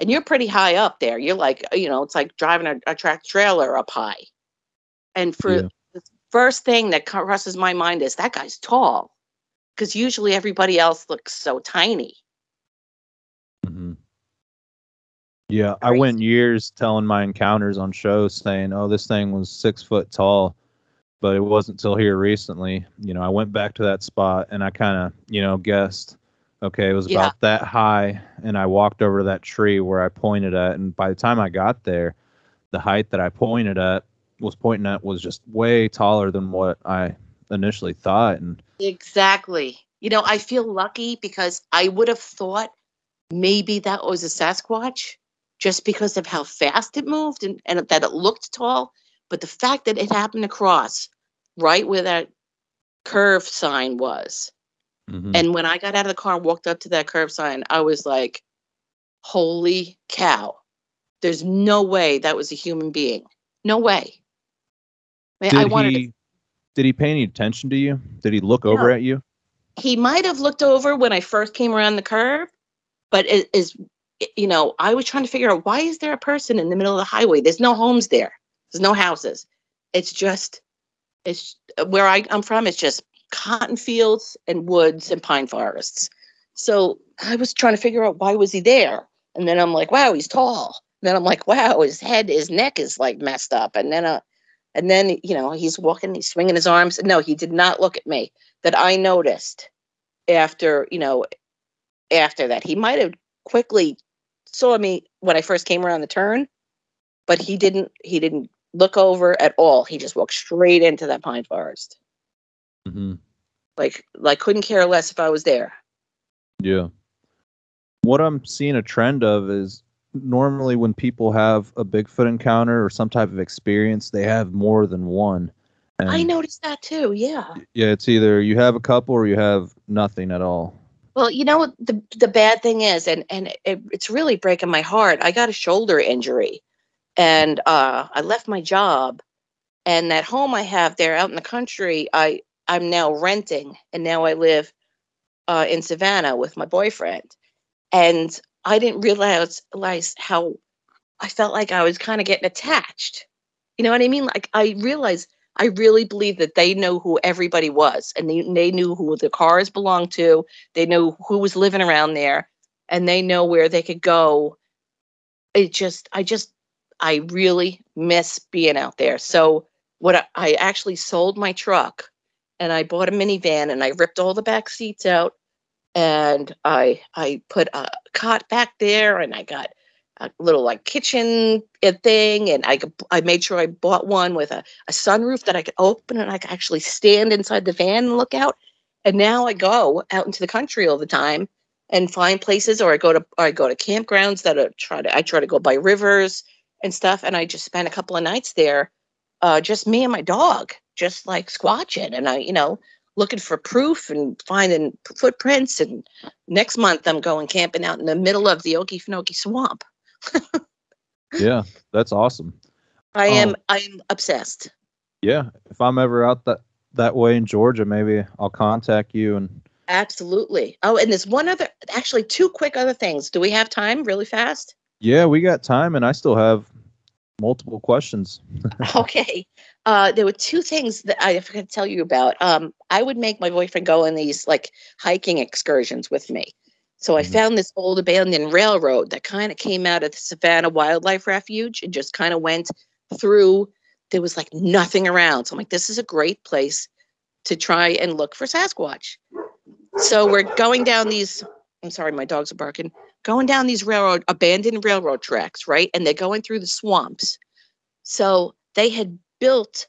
And you're pretty high up there. You're like, it's like driving a track trailer up high. And the first thing that crosses my mind is that guy's tall, because usually everybody else looks so tiny. Mm-hmm. Yeah, crazy. I went years telling my encounters on shows saying, oh, this thing was 6 foot tall. But it wasn't till here recently, I went back to that spot, and I kind of, guessed, okay, it was about that high. And I walked over to that tree where I pointed at. And by the time I got there, the height that I pointed at was just way taller than what I initially thought. And exactly. I feel lucky, because I would have thought maybe that was a Sasquatch, just because of how fast it moved and that it looked tall. But the fact that it happened across right where that curve sign was. Mm-hmm. And when I got out of the car and walked up to that curve sign, I was like, holy cow. There's no way that was a human being. No way. I mean, did he pay any attention to you? Did he look over at you? He might have looked over when I first came around the curve, but I was trying to figure out, why is there a person in the middle of the highway? There's no homes there. There's no houses. It's just, where I'm from, it's just cotton fields and woods and pine forests. So I was trying to figure out, why was he there? And then I'm like, wow, he's tall. And then I'm like, wow, his neck is like messed up. And then, he's walking, he's swinging his arms. No, he did not look at me. That I noticed after that. He might have quickly saw me when I first came around the turn, but he didn't look over at all. He just walked straight into that pine forest. Mm-hmm. Like couldn't care less if I was there. Yeah. What I'm seeing a trend of is normally when people have a Bigfoot encounter or some type of experience, they have more than one. And I noticed that too, yeah. Yeah, it's either you have a couple or you have nothing at all. Well, you know what the bad thing is, and it's really breaking my heart. I got a shoulder injury, and I left my job, and that home I have there out in the country, I'm now renting, and now I live in Savannah with my boyfriend. And I didn't realize how I felt like I was kind of getting attached. You know what I mean? Like, I realized... I really believe that they know who everybody was, and they knew who the cars belonged to. They knew who was living around there, and they know where they could go. I really miss being out there. So what I actually sold my truck, and I bought a minivan, and I ripped all the back seats out, and I put a cot back there, and I got a little like kitchen thing, and I made sure I bought one with a sunroof that I could open, and I could actually stand inside the van and look out. And now I go out into the country all the time and find places, or I go to campgrounds that I try to go by rivers and stuff, and I just spend a couple of nights there, just me and my dog, just like squatching, and I looking for proof and finding footprints. And next month I'm going camping out in the middle of the Okefenokee swamp. Yeah, that's awesome. I am obsessed. Yeah, if I'm ever out that way in Georgia, maybe I'll contact you. And absolutely. Oh, and there's two quick other things. Do we have time really fast? Yeah, we got time, and I still have multiple questions. Okay. There were two things that I forgot to tell you about. I would make my boyfriend go on these like hiking excursions with me. So I found this old abandoned railroad that kind of came out of the Savannah Wildlife Refuge and just kind of went through. There was like nothing around. So I'm like, this is a great place to try and look for Sasquatch. So we're going down these, I'm sorry, my dogs are barking, going down these abandoned railroad tracks, right? And they're going through the swamps. So they had built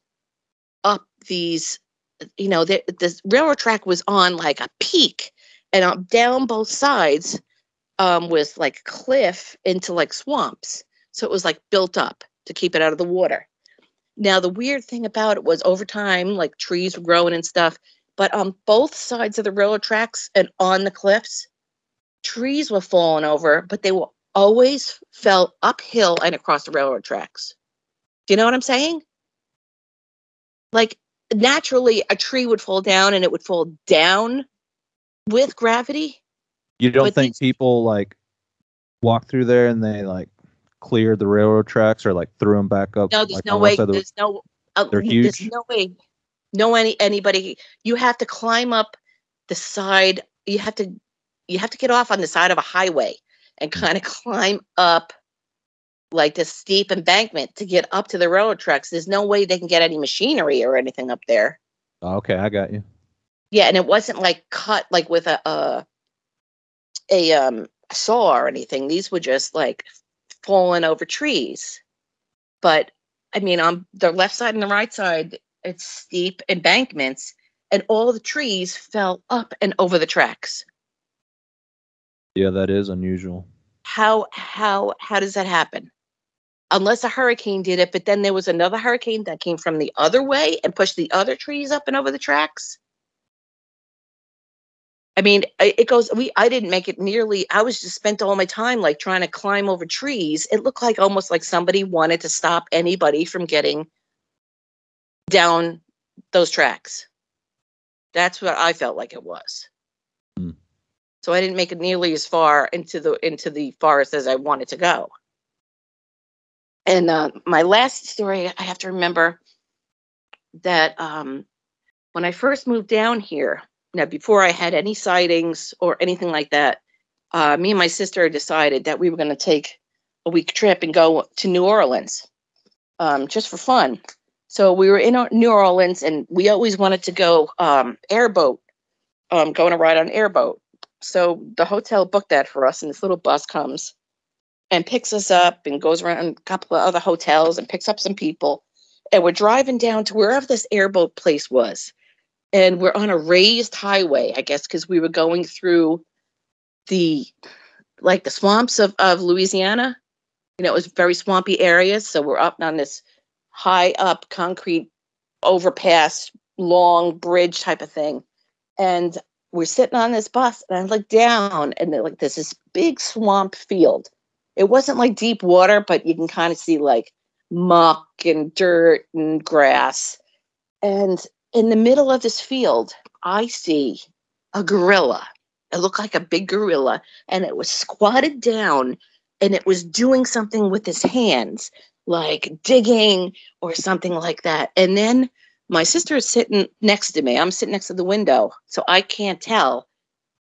up these, the railroad track was on like a peak. And down both sides was like cliff into like swamps. So it was like built up to keep it out of the water. Now, the weird thing about it was over time, like trees were growing and stuff. But on both sides of the railroad tracks and on the cliffs, trees were falling over, but they were always fell uphill and across the railroad tracks. Do you know what I'm saying? Like, naturally, a tree would fall down, and it would fall down with gravity. You don't think people like walk through there and they like cleared the railroad tracks or like threw them back up? No, there's like, no way. There's no. They're huge. There's no way. No anybody. You have to climb up the side. You have to get off on the side of a highway and kind of climb up like this steep embankment to get up to the railroad tracks. There's no way they can get any machinery or anything up there. Okay, I got you. Yeah, and it wasn't like cut like with a saw or anything. These were just like falling over trees. But I mean, on the left side and the right side, it's steep embankments, and all the trees fell up and over the tracks. Yeah, that is unusual. How does that happen? Unless a hurricane did it, but then there was another hurricane that came from the other way and pushed the other trees up and over the tracks. I mean, it goes, I didn't make it nearly, I was just spent all my time like trying to climb over trees. It looked like almost like somebody wanted to stop anybody from getting down those tracks. That's what I felt like it was. Mm. So I didn't make it nearly as far into the forest as I wanted to go. And my last story, I have to remember that when I first moved down here, now, before I had any sightings or anything like that, me and my sister decided that we were going to take a week trip and go to New Orleans just for fun. So we were in New Orleans, and we always wanted to go airboat, going to ride on airboat. So the hotel booked that for us, and this little bus comes and picks us up and goes around a couple of other hotels and picks up some people. And we're driving down to wherever this airboat place was. And we're on a raised highway, I guess, because we were going through the swamps of Louisiana. You know, it was very swampy areas. So we're up on this high up concrete overpass, long bridge type of thing. And we're sitting on this bus, and I look down, and like there's this big swamp field. It wasn't like deep water, but you can kind of see like muck and dirt and grass. And in the middle of this field, I see a gorilla. It looked like a big gorilla, and it was squatted down, and it was doing something with his hands, like digging or something like that. And then my sister is sitting next to me. I'm sitting next to the window, so I can't tell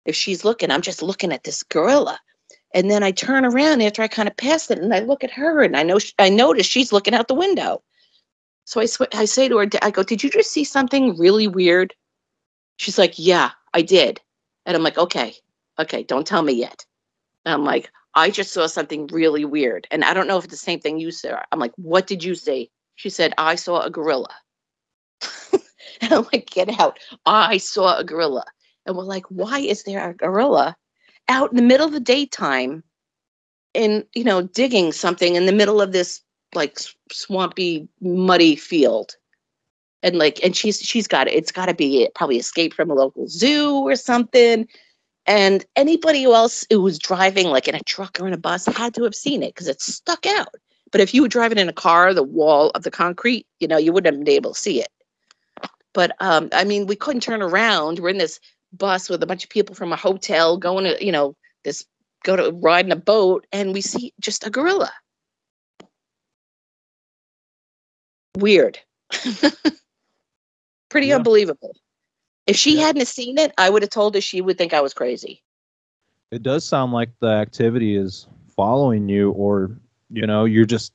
if she's looking. I'm just looking at this gorilla. And then I turn around after I kind of pass it, and I look at her, and I notice she's looking out the window. So I say to her, I go, did you just see something really weird? She's like, yeah, I did. And I'm like, okay, don't tell me yet. And I'm like, I just saw something really weird. And I don't know if it's the same thing you saw. I'm like, what did you see? She said, I saw a gorilla. And I'm like, get out. I saw a gorilla. And we're like, why is there a gorilla out in the middle of the daytime and, you know, digging something in the middle of this like swampy, muddy field? And like, and she's got it. It's got to be probably escaped from a local zoo or something. And anybody else who was driving like in a truck or in a bus had to have seen it because it stuck out. But if you were driving in a car, the wall of the concrete, you know, you wouldn't have been able to see it. But I mean, we couldn't turn around. We're in this bus with a bunch of people from a hotel going to, you know, riding a boat, and we see just a gorilla. Weird. Pretty unbelievable. If she hadn't seen it, I would have told her. She would think I was crazy. It does sound like the activity is following you, or, you know, you're just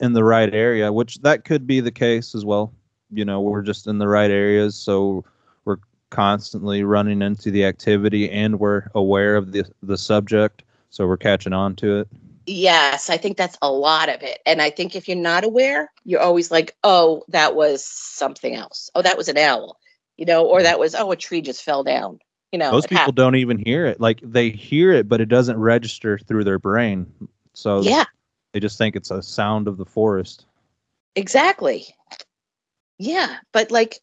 in the right area, which that could be the case as well. You know, we're just in the right areas, so we're constantly running into the activity, and we're aware of the subject, so we're catching on to it. Yes, I think that's a lot of it. And I think if you're not aware, you're always like, oh, that was something else. Oh, that was an owl, you know, or that was, oh, a tree just fell down. You know, most people don't even hear it. Like, they hear it, but it doesn't register through their brain. So yeah, they just think it's a sound of the forest. Exactly. Yeah. But like,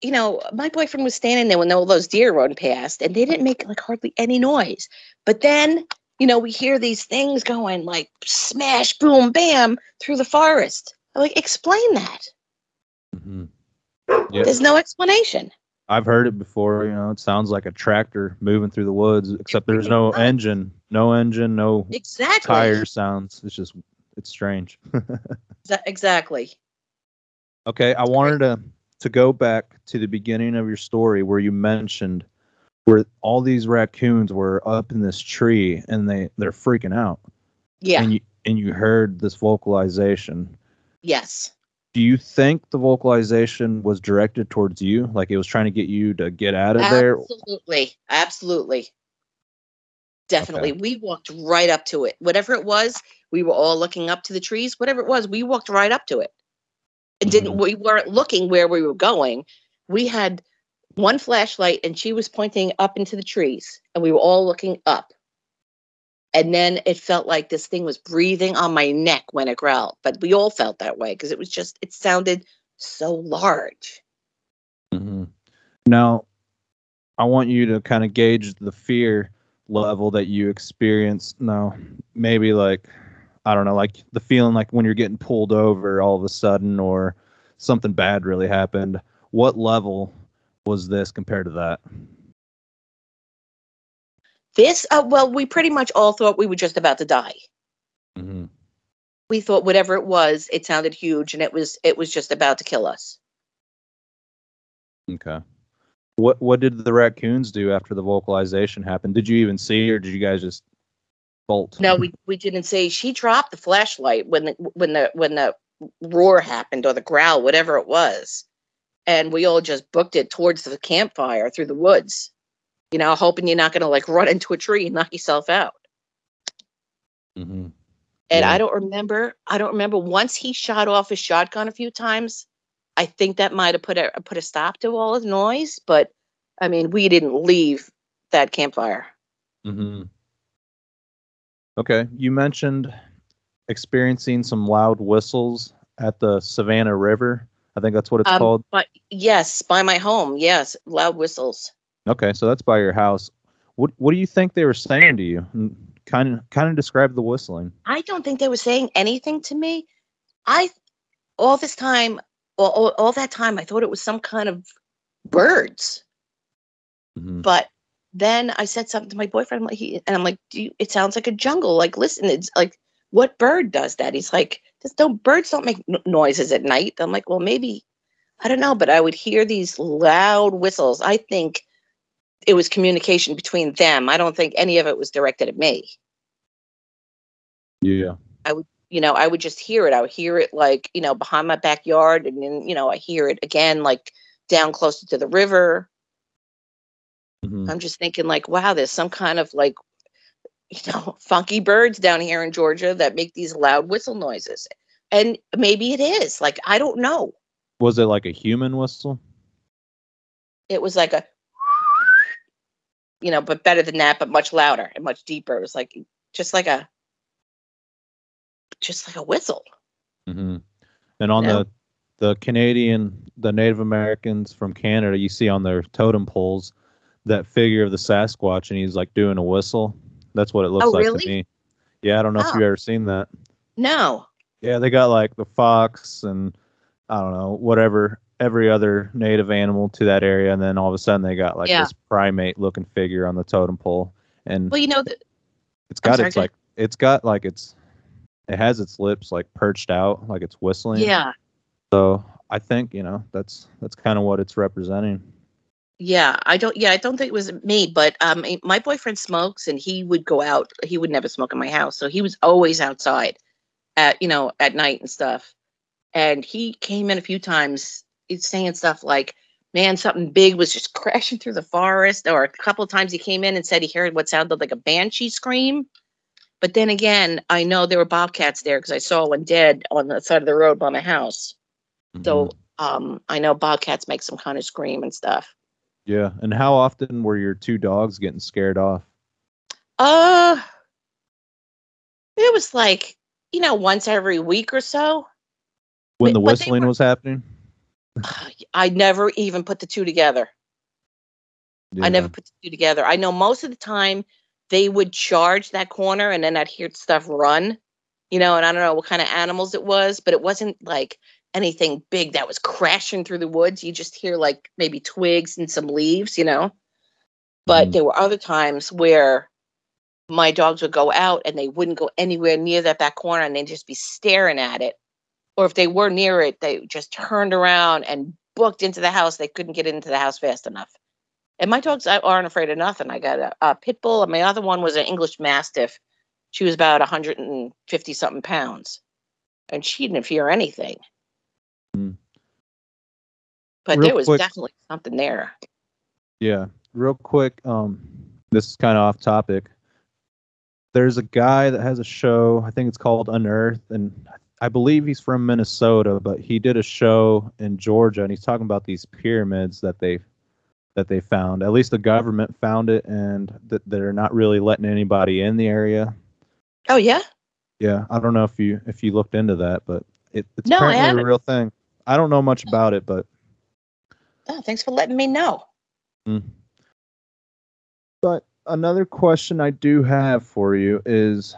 you know, my boyfriend was standing there when all those deer run past, and they didn't make like hardly any noise. But then, you know, we hear these things going like smash, boom, bam through the forest. I'm like, explain that. Mm-hmm. Yeah. There's no explanation. I've heard it before. You know, it sounds like a tractor moving through the woods, except there's no engine, no tire sounds. It's just, it's strange. Exactly. Okay. I wanted to go back to the beginning of your story where you mentioned where all these raccoons were up in this tree, and they're freaking out. Yeah. And you heard this vocalization. Yes. Do you think the vocalization was directed towards you? Like it was trying to get you to get out of there? Absolutely. Absolutely. Definitely. Okay. We walked right up to it. Whatever it was, we were all looking up to the trees. Whatever it was, we walked right up to it. It didn't, mm-hmm. We weren't looking where we were going. We had one flashlight, and she was pointing up into the trees, and we were all looking up. And then it felt like this thing was breathing on my neck when it growled. But we all felt that way because it was just, it sounded so large. Mm-hmm. Now, I want you to kind of gauge the fear level that you experienced. Now, maybe like, I don't know, like the feeling like when you're getting pulled over all of a sudden or something bad really happened. What level was this compared to that? This, well, we pretty much all thought we were just about to die. Mm-hmm. We thought whatever it was, it sounded huge, and it was just about to kill us. Okay. What did the raccoons do after the vocalization happened? Did you even see, or did you guys just bolt? No, we didn't see. She dropped the flashlight when the roar happened, or the growl, whatever it was, and we all just booked it towards the campfire through the woods. You know, hoping you're not going to like run into a tree and knock yourself out. Mm-hmm. And yeah. I don't remember once he shot off his shotgun a few times. I think that might have put a stop to all his noise. But I mean, we didn't leave that campfire. Mm-hmm. Okay, you mentioned experiencing some loud whistles at the Savannah River. I think that's what it's called. But yes, by my home. Yes, loud whistles. Okay, so that's by your house. What do you think they were saying to you? Kind of describe the whistling. I don't think they were saying anything to me. All that time, I thought it was some kind of birds. Mm-hmm. But then I said something to my boyfriend. I'm like, it sounds like a jungle. Like, listen, it's like, what bird does that? He's like, birds don't make noises at night. I'm like, well, maybe, I don't know, but I would hear these loud whistles. I think it was communication between them. I don't think any of it was directed at me. Yeah. I would just hear it. I would hear it like, you know, behind my backyard. And then, you know, I hear it again, like down closer to the river. Mm-hmm. I'm just thinking like, wow, there's some kind of like, you know, funky birds down here in Georgia that make these loud whistle noises. And maybe it is like, I don't know. Was it like a human whistle? It was like a, you know, but better than that, but much louder and much deeper. It was like just like a whistle. Mm-hmm. And on the Canadian, the Native Americans from Canada, you see on their totem poles that figure of the Sasquatch, and he's like doing a whistle. That's what it looks like really? To me. Yeah, I don't know if you've ever seen that. No. Yeah, they got like the fox and I don't know, whatever, every other native animal to that area. And then all of a sudden they got like this primate looking figure on the totem pole. And well, you know, it has its lips like perched out, like it's whistling. Yeah. So I think, you know, that's kind of what it's representing. Yeah. I don't think it was me, but my boyfriend smokes and he would go out. He would never smoke in my house. So he was always outside at night and stuff. And he came in a few times saying stuff like, man, something big was just crashing through the forest. Or a couple of times he came in and said he heard what sounded like a banshee scream. But then again, I know there were bobcats there because I saw one dead on the side of the road by my house. Mm-hmm. So I know bobcats make some kind of scream and stuff. Yeah. And how often were your two dogs getting scared off? It was like, you know, once every week or so. When the whistling was happening? I never even put the two together. Yeah. I never put the two together. I know most of the time they would charge that corner and then I'd hear stuff run, you know, and I don't know what kind of animals it was, but it wasn't like anything big that was crashing through the woods. You just hear like maybe twigs and some leaves, you know. But there were other times where my dogs would go out and they wouldn't go anywhere near that back corner and they'd just be staring at it. Or if they were near it, they just turned around and booked into the house. They couldn't get into the house fast enough. And my dogs aren't afraid of nothing. I got a pit bull, and my other one was an English Mastiff. She was about 150-something pounds. And she didn't fear anything. Mm. But real there was quick, definitely something there. Yeah. Real quick, this is kind of off topic. There's a guy that has a show. I think it's called Unearthed, and I believe he's from Minnesota, but he did a show in Georgia, and he's talking about these pyramids that they that they found. At least the government found it, and they're not really letting anybody in the area. Oh yeah. Yeah, I don't know if you looked into that, but it's no, apparently a real thing. I don't know much about it, but. Oh, thanks for letting me know. Mm. But another question I do have for you is,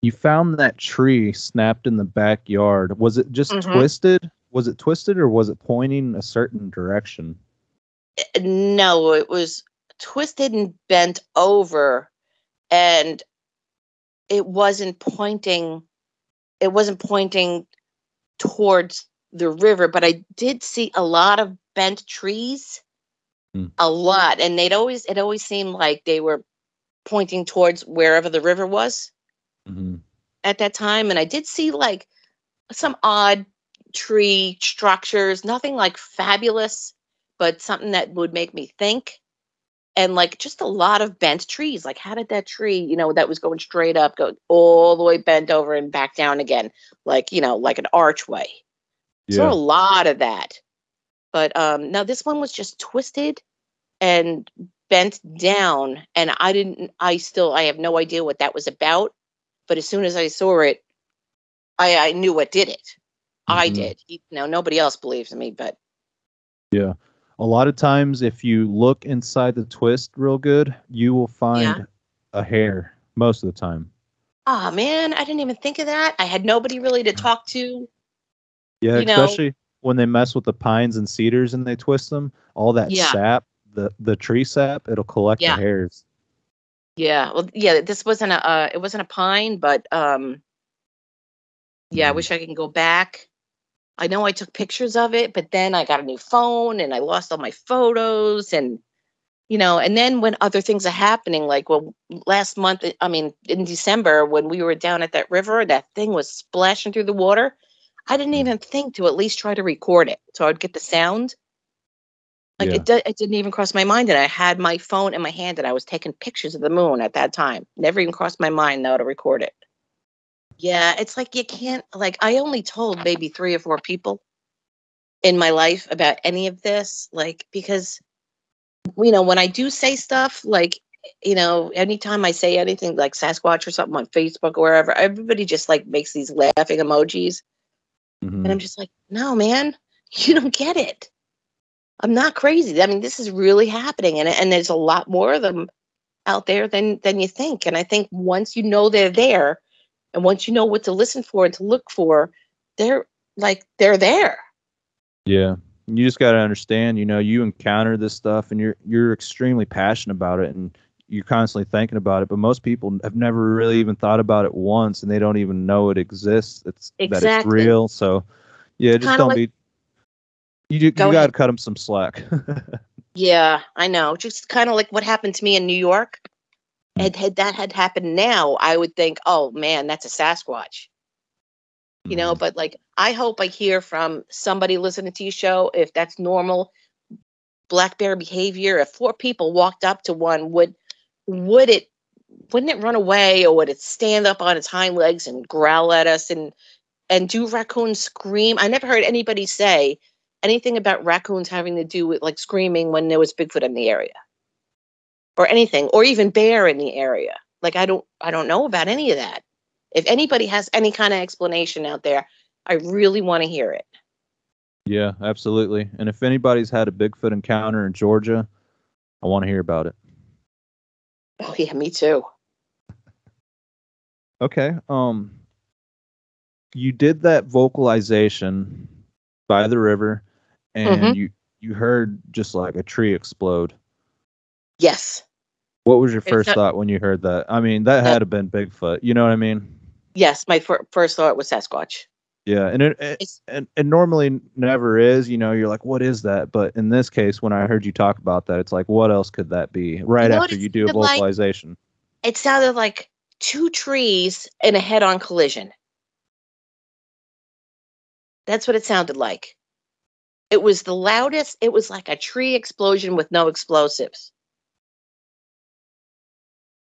you found that tree snapped in the backyard. Was it just twisted? Was it twisted, or was it pointing a certain direction? No, it was twisted and bent over, and it wasn't pointing. It wasn't pointing towards the river, but I did see a lot of bent trees, a lot, and it always seemed like they were pointing towards wherever the river was at that time. And I did see like some odd tree structures, nothing like fabulous, but something that would make me think. And like just a lot of bent trees. Like, how did that tree, that was going straight up, go all the way bent over and back down again? Like, like an archway. Yeah. So a lot of that. But now this one was just twisted and bent down. And I have no idea what that was about. But as soon as I saw it, I knew what did it. I did. Nobody else believes me, but. Yeah. A lot of times, if you look inside the twist real good, you will find a hair most of the time. Oh, man, I didn't even think of that. I had nobody really to talk to. Yeah, especially when they mess with the pines and cedars and they twist them. All that sap, the tree sap, it'll collect the hairs. Yeah, well, yeah, this wasn't it wasn't a pine, but I wish I can go back. I know I took pictures of it, but then I got a new phone and I lost all my photos and, and then when other things are happening, like, well, last month, I mean, in December, when we were down at that river, that thing was splashing through the water. I didn't even think to at least try to record it so I would get the sound. Like it didn't even cross my mind. And I had my phone in my hand and I was taking pictures of the moon at that time. Never even crossed my mind, though, to record it. Yeah, it's like you can't, like, I only told maybe 3 or 4 people in my life about any of this, like, because, when I do say stuff, like, anytime I say anything like Sasquatch or something on Facebook or wherever, everybody just, like, makes these laughing emojis. And I'm just like, no, man, you don't get it. I'm not crazy. I mean, this is really happening, and there's a lot more of them out there than you think. And I think once you know they're there, and once you know what to listen for and to look for, they're there. Yeah. You just got to understand, you encounter this stuff and you're extremely passionate about it and you're constantly thinking about it. But most people have never really even thought about it once and they don't even know it exists. That it's real. So, yeah, just don't be. You got to cut them some slack. Yeah, I know. Just kind of like what happened to me in New York. And had that had happened now, I would think, oh, man, that's a Sasquatch. But like, I hope I hear from somebody listening to your show, if that's normal black bear behavior. If 4 people walked up to one, wouldn't it run away, or would it stand up on its hind legs and growl at us? And do raccoons scream? I never heard anybody say anything about raccoons having to do with like screaming when there was Bigfoot in the area. Or anything, or even bear in the area. Like, I don't know about any of that. If anybody has any kind of explanation out there, I really want to hear it. Yeah, absolutely. And if anybody's had a Bigfoot encounter in Georgia, I want to hear about it. Oh yeah, me too. Okay. You did that vocalization by the river, and you heard just like a tree explode. Yes. What was your first thought when you heard that? I mean, that had to have been Bigfoot. You know what I mean? Yes, my first thought was Sasquatch. Yeah, and it normally never is. You're like, what is that? But in this case, when I heard you talk about that, it's like, what else could that be? Right after you do a vocalization, it sounded like 2 trees in a head-on collision. That's what it sounded like. It was the loudest. It was like a tree explosion with no explosives.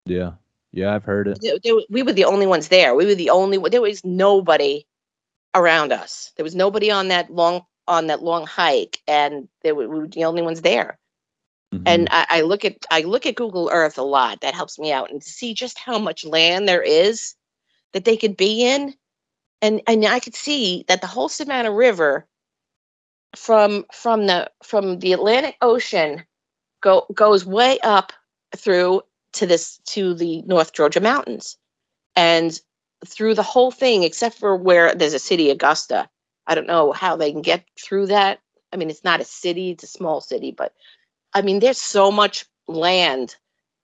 Yeah. Yeah, I've heard it. We were the only ones there. We were the only one. There was nobody around us. There was nobody on that long hike, and we were the only ones there. Mm-hmm. And I look at Google Earth a lot. That helps me out and see just how much land there is that they could be in. And I could see that the whole Savannah River from the Atlantic Ocean goes way up through to the North Georgia mountains, and through the whole thing, except for where there's a city, Augusta. I don't know how they can get through that. I mean, it's not a city, it's a small city, but I mean, there's so much land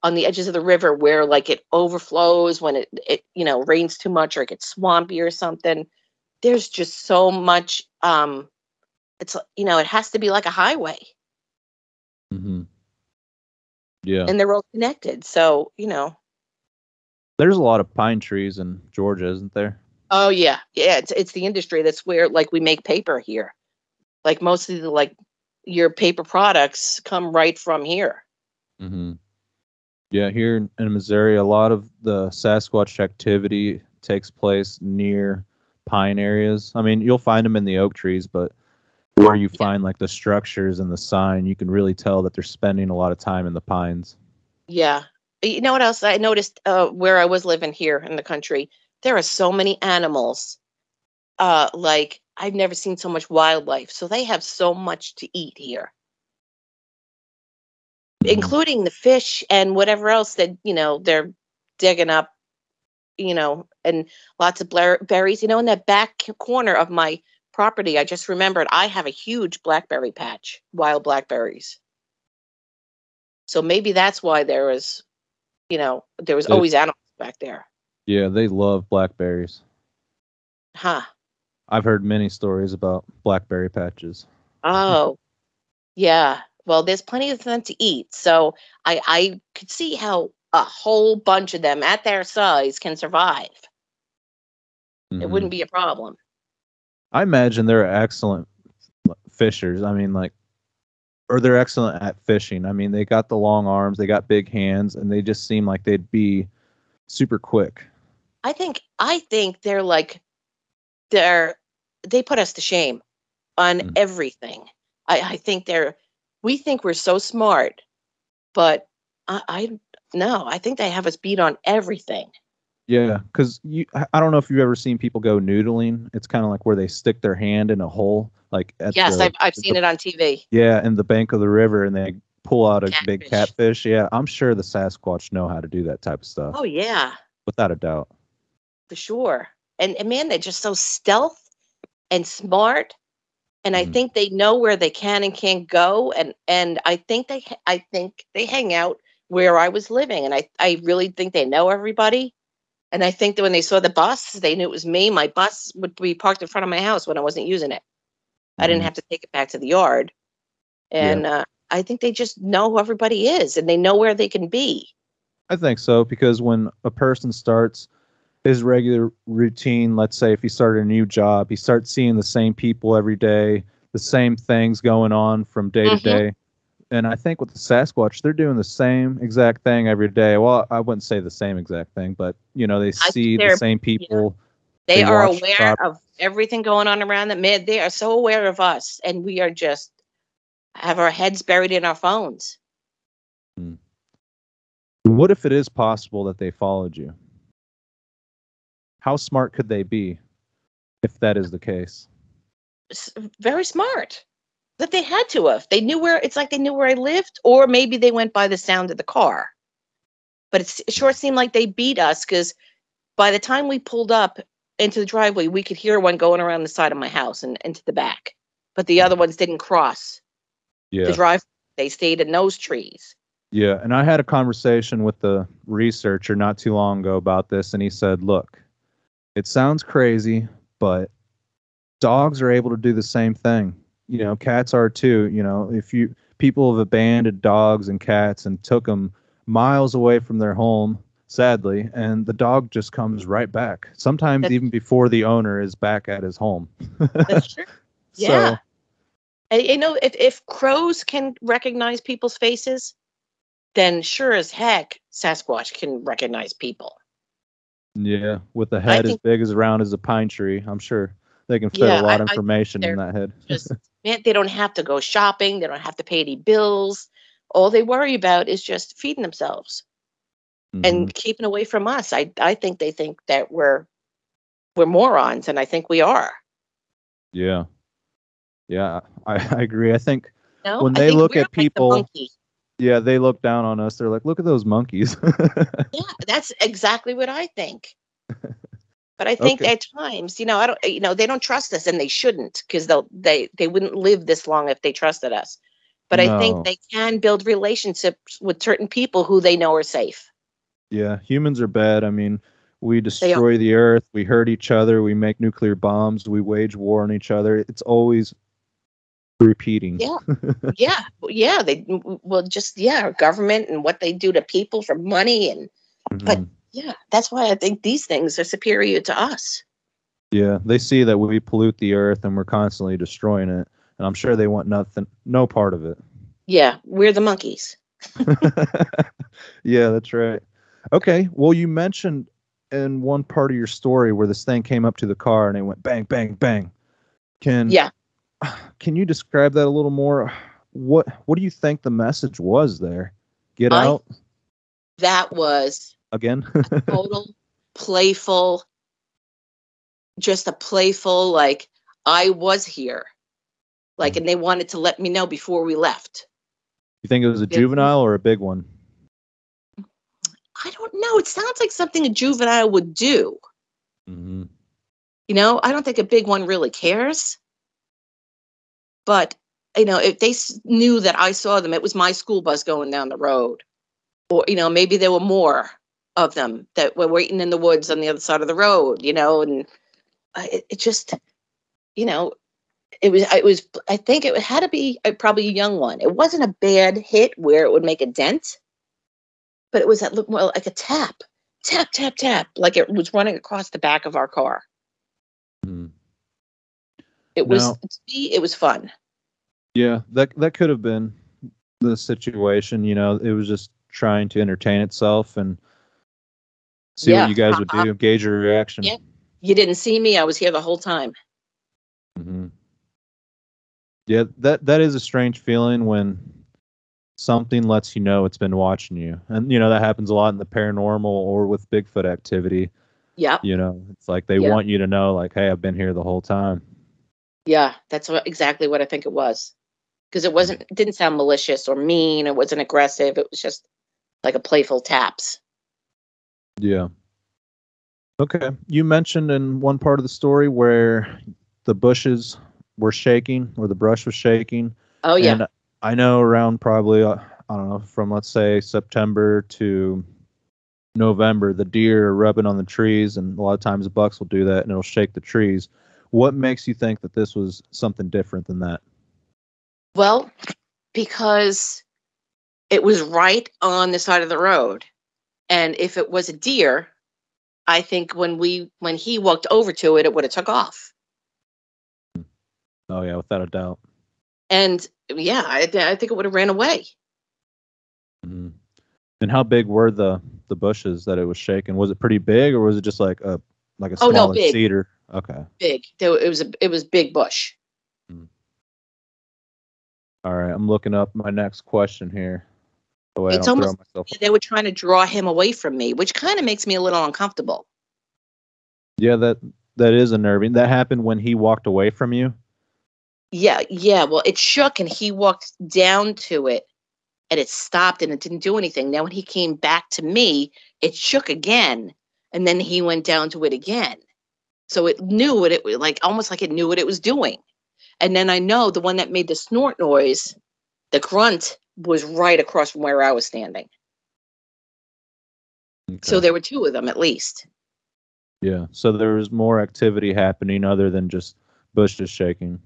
on the edges of the river where like it overflows when it rains too much or it gets swampy or something. There's just so much. It's, it has to be like a highway. Mm-hmm. Yeah. And they're all connected. So, There's a lot of pine trees in Georgia, isn't there? Oh, yeah. Yeah. It's the industry. That's where, like, we make paper here. Like, most of the, like, your paper products come right from here. Mm-hmm. Yeah. Here in Missouri, a lot of the Sasquatch activity takes place near pine areas. I mean, you'll find them in the oak trees, but where you find like the structures and the sign, you can really tell that they're spending a lot of time in the pines. Yeah. You know what else I noticed where I was living here in the country? There are so many animals. Like, I've never seen so much wildlife. So they have so much to eat here, including the fish and whatever else that, they're digging up, and lots of berries, in that back corner of my property. I just remembered I have a huge blackberry patch, wild blackberries. So maybe that's why there was always animals back there. Yeah, they love blackberries. Huh. I've heard many stories about blackberry patches. Oh, yeah. Well, there's plenty of them to eat. So I could see how a whole bunch of them at their size can survive. Mm-hmm. It wouldn't be a problem. I imagine they're excellent fishers. I mean, they're excellent at fishing. I mean, they got the long arms, they got big hands, and they just seem like they'd be super quick. I think they put us to shame on everything. I think we think we're so smart, but I think they have us beat on everything. Yeah, because I don't know if you've ever seen people go noodling. It's kind of like where they stick their hand in a hole, like at I've seen it on TV. Yeah, in the bank of the river, and they pull out a big catfish. Yeah, I'm sure the Sasquatch know how to do that type of stuff. Oh yeah, without a doubt. For sure, and man, they're just so stealth and smart, and I think they know where they can and can't go, and I think they hang out where I was living, and I really think they know everybody. And I think that when they saw the bus, they knew it was me. My bus would be parked in front of my house when I wasn't using it. I didn't have to take it back to the yard. And I think they just know who everybody is, and they know where they can be. I think so, because when a person starts his regular routine, let's say if he started a new job, he starts seeing the same people every day, the same things going on from day to day. And I think with the Sasquatch, they're doing the same exact thing every day. Well, I wouldn't say the same exact thing, but, they see the same people. They are aware of everything going on around them. Man, they are so aware of us, and we are just have our heads buried in our phones. Hmm. What if it is possible that they followed you? How smart could they be if that is the case? Very smart. That they had to have. They knew where, it's like they knew where I lived, or maybe they went by the sound of the car. But it sure seemed like they beat us, because by the time we pulled up into the driveway, we could hear one going around the side of my house and into the back. But the other ones didn't cross the driveway. They stayed in those trees. Yeah, and I had a conversation with the researcher not too long ago about this, and he said, look, it sounds crazy, but dogs are able to do the same thing. Cats are too. If people have abandoned dogs and cats and took them miles away from their home, sadly, and the dog just comes right back. Sometimes even before the owner is back at his home. That's true. Yeah. So, if crows can recognize people's faces, then sure as heck Sasquatch can recognize people. Yeah, with a head as big as round as a pine tree, I'm sure they can fit a lot of information in that head. Man, they don't have to go shopping. They don't have to pay any bills. all they worry about is just feeding themselves and keeping away from us. I think they think that we're morons, and I think we are. Yeah. Yeah, I agree. I think when they look at people, like the they look down on us. They're like, look at those monkeys. Yeah, that's exactly what I think. But I think at times, I don't, they don't trust us, and they shouldn't, because they wouldn't live this long if they trusted us. But I think they can build relationships with certain people who they know are safe. Yeah, humans are bad. I mean, we destroy the earth. We hurt each other. We make nuclear bombs. We wage war on each other. It's always repeating. Yeah, yeah, yeah. Our government and what they do to people for money and but. Yeah, that's why I think these things are superior to us. Yeah, they see that we pollute the earth and we're constantly destroying it, and I'm sure they want no part of it. Yeah, we're the monkeys. Yeah, that's right. Okay, well, you mentioned in one part of your story where this thing came up to the car and it went bang, bang, bang. Can you describe that a little more? What do you think the message was there? Get out. That was... Again, total playful, just a playful, like, I was here, like, and they wanted to let me know before we left. You think it was a juvenile or a big one? I don't know. It sounds like something a juvenile would do. Mm-hmm. I don't think a big one really cares. But, if they knew that I saw them, it was my school bus going down the road. Or, maybe there were more of them that were waiting in the woods on the other side of the road, and it just, it was, I think it had to be probably a young one. It wasn't a bad hit where it would make a dent, but it was that look more like a tap, tap, tap, tap, like it was running across the back of our car. Mm. It was fun. Yeah, that could have been the situation, it was just trying to entertain itself and see what you guys would do, gauge your reaction. Yeah. You didn't see me. I was here the whole time. Mm-hmm. Yeah, that is a strange feeling when something lets you know it's been watching you. And, that happens a lot in the paranormal or with Bigfoot activity. Yeah. It's like they want you to know, like, hey, I've been here the whole time. Yeah, that's exactly what I think it was. Because it didn't sound malicious or mean. It wasn't aggressive. It was just like a playful taps. Yeah. Okay. You mentioned in one part of the story where the bushes were shaking or the brush was shaking. Oh, yeah. And I know around probably, I don't know, from let's say September to November, the deer are rubbing on the trees, and a lot of times the bucks will do that and it'll shake the trees. What makes you think that this was something different than that? Well, because it was right on the side of the road. And if it was a deer, I think when he walked over to it, it would have took off. Oh, yeah, without a doubt. And, yeah, I think it would have ran away. Mm-hmm. And how big were the bushes that it was shaking? Was it pretty big, or was it just like a smaller cedar? Okay. Big. It was big bush. Mm-hmm. All right, I'm looking up my next question here. So it's almost like they were trying to draw him away from me, which kind of makes me a little uncomfortable. Yeah, that is unnerving. That happened when he walked away from you? Yeah. Well, it shook, and he walked down to it, and it stopped, and it didn't do anything. Now, when he came back to me, it shook again, and then he went down to it again. So it knew what it was, like, almost like it knew what it was doing. And then I know the one that made the snort noise, the grunt, was right across from where I was standing. Okay. So there were two of them at least. Yeah. So there was more activity happening other than just bushes shaking.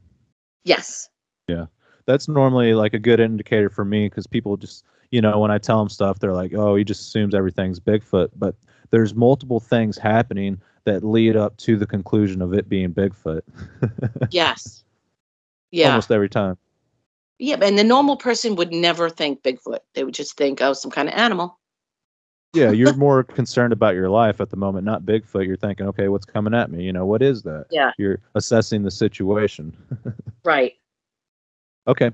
Yes. Yeah. That's normally like a good indicator for me, because people just, when I tell them stuff, they're like, oh, he just assumes everything's Bigfoot. But there's multiple things happening that lead up to the conclusion of it being Bigfoot. Yes. Yeah. Almost every time. Yeah, and the normal person would never think Bigfoot. They would just think, oh, some kind of animal. Yeah, you're more concerned about your life at the moment, not Bigfoot. You're thinking, okay, what's coming at me? What is that? Yeah. You're assessing the situation. Right. Okay.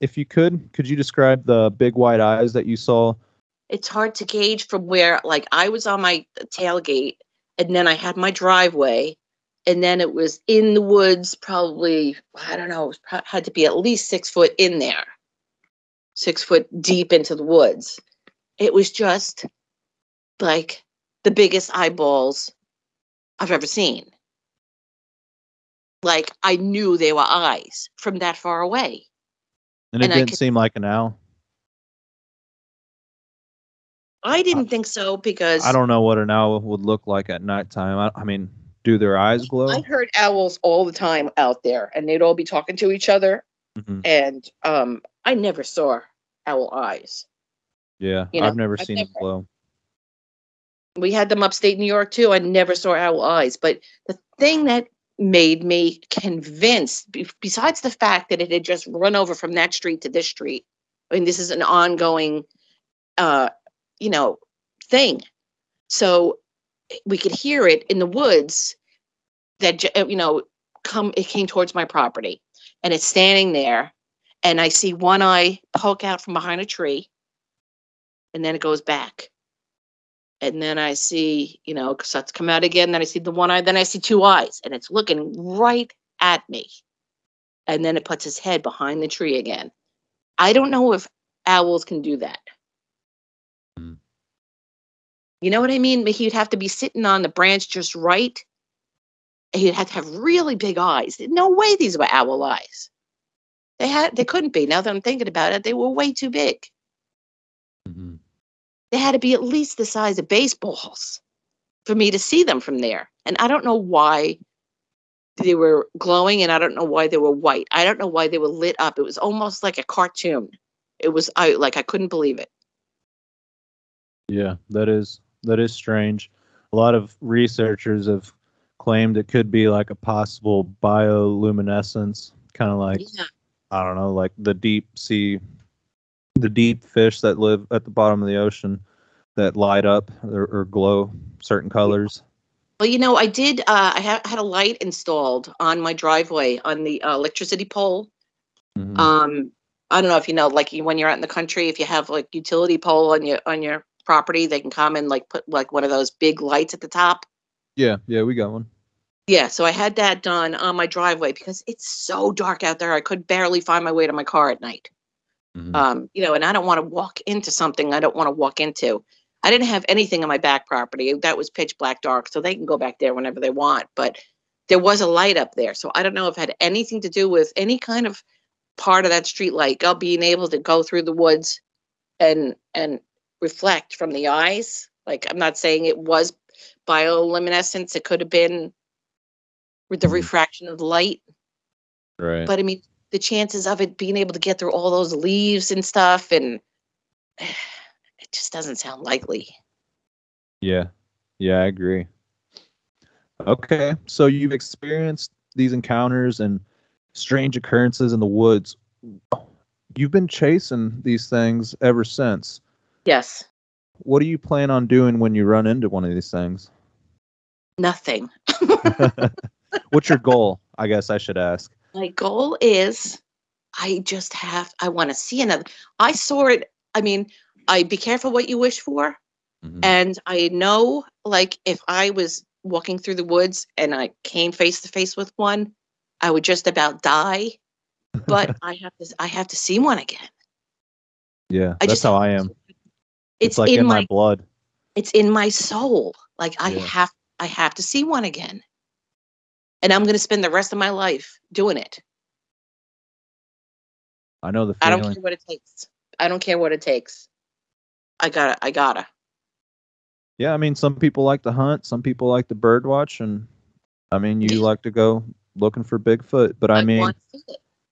If you could you describe the big wide eyes that you saw? It's hard to gauge from where, like, I was on my tailgate, and then I had my driveway, and then it was in the woods, probably, I don't know, it had to be at least 6 foot in there, 6 foot deep into the woods. It was just, like, the biggest eyeballs I've ever seen. Like, I knew they were eyes from that far away. And it didn't seem like an owl? I didn't think so, because I don't know what an owl would look like at nighttime. I mean, do their eyes glow? I heard owls all the time out there, and they'd all be talking to each other. Mm-hmm. And I never saw owl eyes. Yeah, you know? I've never seen them glow. We had them upstate New York, too. I never saw owl eyes. But the thing that made me convinced, besides the fact that it had just run over from that street to this street, I mean, this is an ongoing thing. So we could hear it in the woods that, it came towards my property, and it's standing there, and I see one eye poke out from behind a tree, and then it goes back. And then I see, so it's come out again. Then I see the one eye, then I see two eyes, and it's looking right at me. And then it puts its head behind the tree again. I don't know if owls can do that. You know what I mean? He'd have to be sitting on the branch just right. He'd have to have really big eyes. No way these were owl eyes. They couldn't be. Now that I'm thinking about it, they were way too big. Mm-hmm. They had to be at least the size of baseballs for me to see them from there. And I don't know why they were glowing, and I don't know why they were white. I don't know why they were lit up. It was almost like a cartoon. It was I couldn't believe it. Yeah, that is strange. A lot of researchers have claimed it could be like a possible bioluminescence, kind of like, yeah. I don't know, like the deep fish that live at the bottom of the ocean that light up or glow certain colors. Well, I did. I had a light installed on my driveway on the electricity pole. Mm-hmm. I don't know if when you're out in the country, if you have like utility pole on your property, they can come and like put like one of those big lights at the top. Yeah, we got one. Yeah, so I had that done on my driveway because it's so dark out there. I could barely find my way to my car at night. Mm-hmm. And I don't want to walk into something I don't want to walk into. I didn't have anything on my back property. That was pitch black dark, so they can go back there whenever they want. But there was a light up there, so I don't know if it had anything to do with any kind of part of that street light being able to go through the woods and reflect from the eyes. Like, I'm not saying it was bioluminescence. It could have been with the refraction of the light. Right. But I mean, the chances of it being able to get through all those leaves and stuff, and it just doesn't sound likely. Yeah, I agree. Okay, so you've experienced these encounters and strange occurrences in the woods. You've been chasing these things ever since. Yes. What do you plan on doing when you run into one of these things? Nothing. What's your goal? I guess I should ask. My goal is I want to see another. I saw it. I mean, be careful what you wish for. Mm-hmm. And I know, like, if I was walking through the woods and I came face to face with one, I would just about die. But I have to see one again. Yeah, that's how I am. It's like in my blood. It's in my soul. Like I have to see one again. And I'm going to spend the rest of my life doing it. I know the feeling. I don't care what it takes. I gotta. Yeah, I mean, some people like to hunt. Some people like to bird watch. And I mean, you like to go looking for Bigfoot. But I mean,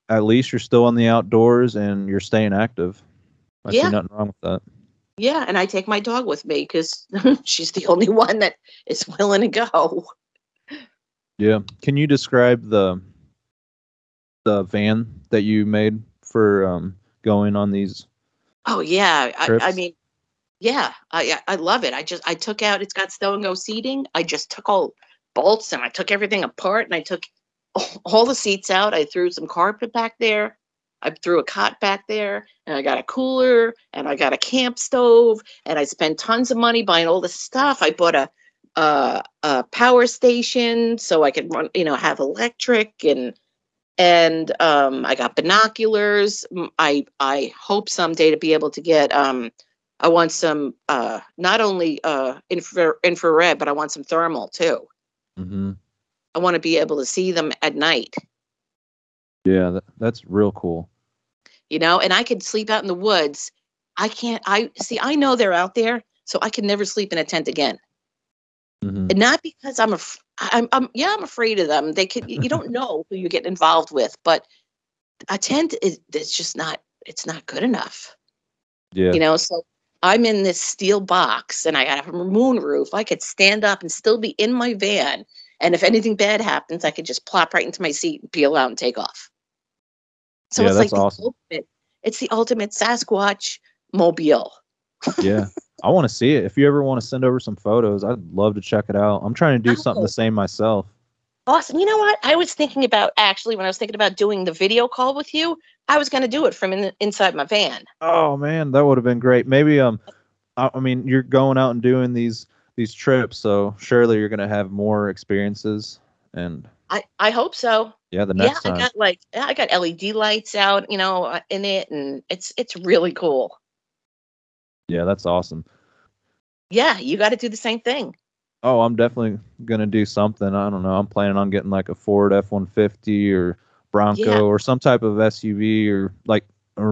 at least you're still in the outdoors and you're staying active. I see nothing wrong with that. Yeah, and I take my dog with me because she's the only one that is willing to go. Yeah. Can you describe the van that you made for going on these? Oh, yeah. I love it. I took out, it's got stow and go seating. I just took all bolts and I took everything apart and I took all the seats out. I threw some carpet back there. I threw a cot back there, and I got a cooler, and I got a camp stove, and I spent tons of money buying all this stuff. I bought a power station so I could run, you know, have electric, and I got binoculars. I hope someday to be able to get, I want some, not only infrared, but I want some thermal too. Mm-hmm. I want to be able to see them at night. Yeah, that's real cool. You know, and I could sleep out in the woods. I know they're out there, so I could never sleep in a tent again. Mm-hmm. And not because I'm afraid of them. You don't know who you get involved with, but a tent it's not good enough. Yeah. You know, so I'm in this steel box and I have a moon roof. I could stand up and still be in my van. And if anything bad happens, I could just plop right into my seat and peel out and take off. So yeah, it's like awesome. It's the ultimate Sasquatch mobile. Yeah. I want to see it. If you ever want to send over some photos, I'd love to check it out. I'm trying to do something the same myself. Awesome. You know what? I was thinking about, actually, when I was thinking about doing the video call with you, I was going to do it from inside my van. Oh, man, that would have been great. Maybe, I mean, you're going out and doing these trips, so surely you're going to have more experiences, and I hope so. Yeah, the next time. I got LED lights out, you know, in it, and it's really cool. Yeah, that's awesome. Yeah, you got to do the same thing. Oh, I'm definitely going to do something. I don't know. I'm planning on getting like a Ford F-150 or Bronco or some type of SUV or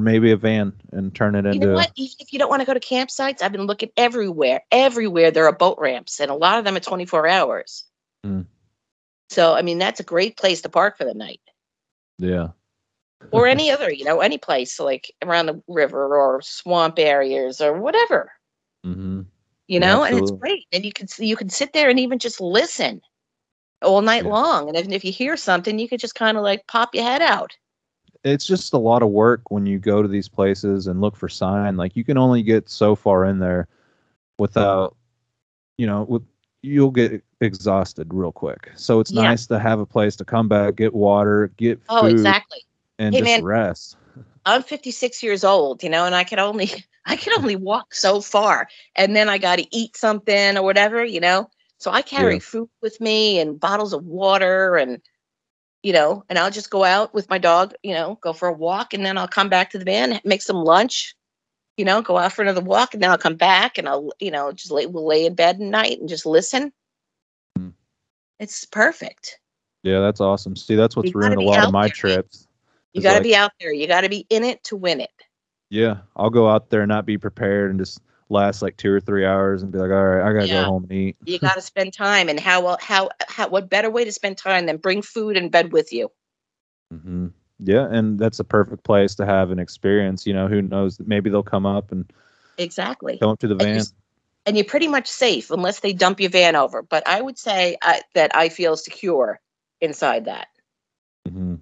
maybe a van and turn it into. You know what? Even if you don't want to go to campsites, I've been looking everywhere. Everywhere there are boat ramps, and a lot of them are 24 hours. Mm. So, I mean, that's a great place to park for the night. Yeah. Or any other, you know, any place like around the river or swamp areas or whatever. Mm-hmm. You know, absolutely. And it's great. And you can sit there and even just listen all night long. And if you hear something, you could just kind of like pop your head out. It's just a lot of work when you go to these places and look for sign. Like, you can only get so far in there without, you know, you'll get exhausted real quick. So it's nice to have a place to come back, get water, get food. Oh, exactly. And hey, just rest. I'm 56 years old, you know, and I can only walk so far, and then I got to eat something or whatever, you know. So I carry food with me and bottles of water, and, you know, and I'll just go out with my dog, you know, go for a walk, and then I'll come back to the van, make some lunch, you know, go out for another walk, and then I'll come back, and I'll, you know, just we'll lay in bed at night and just listen. Mm. It's perfect. Yeah, that's awesome. See, that's what's ruined a lot of my trips. You got to be out there. You got to be in it to win it. Yeah, I'll go out there and not be prepared and just last like 2 or 3 hours and be like, all right, I got to go home and eat. You got to spend time. And how what better way to spend time than bring food and bed with you? Mm-hmm. Yeah, and that's a perfect place to have an experience. You know, who knows? Maybe they'll come up and come up to the van. And you're pretty much safe unless they dump your van over. But I would say that I feel secure inside that. Mm-hmm.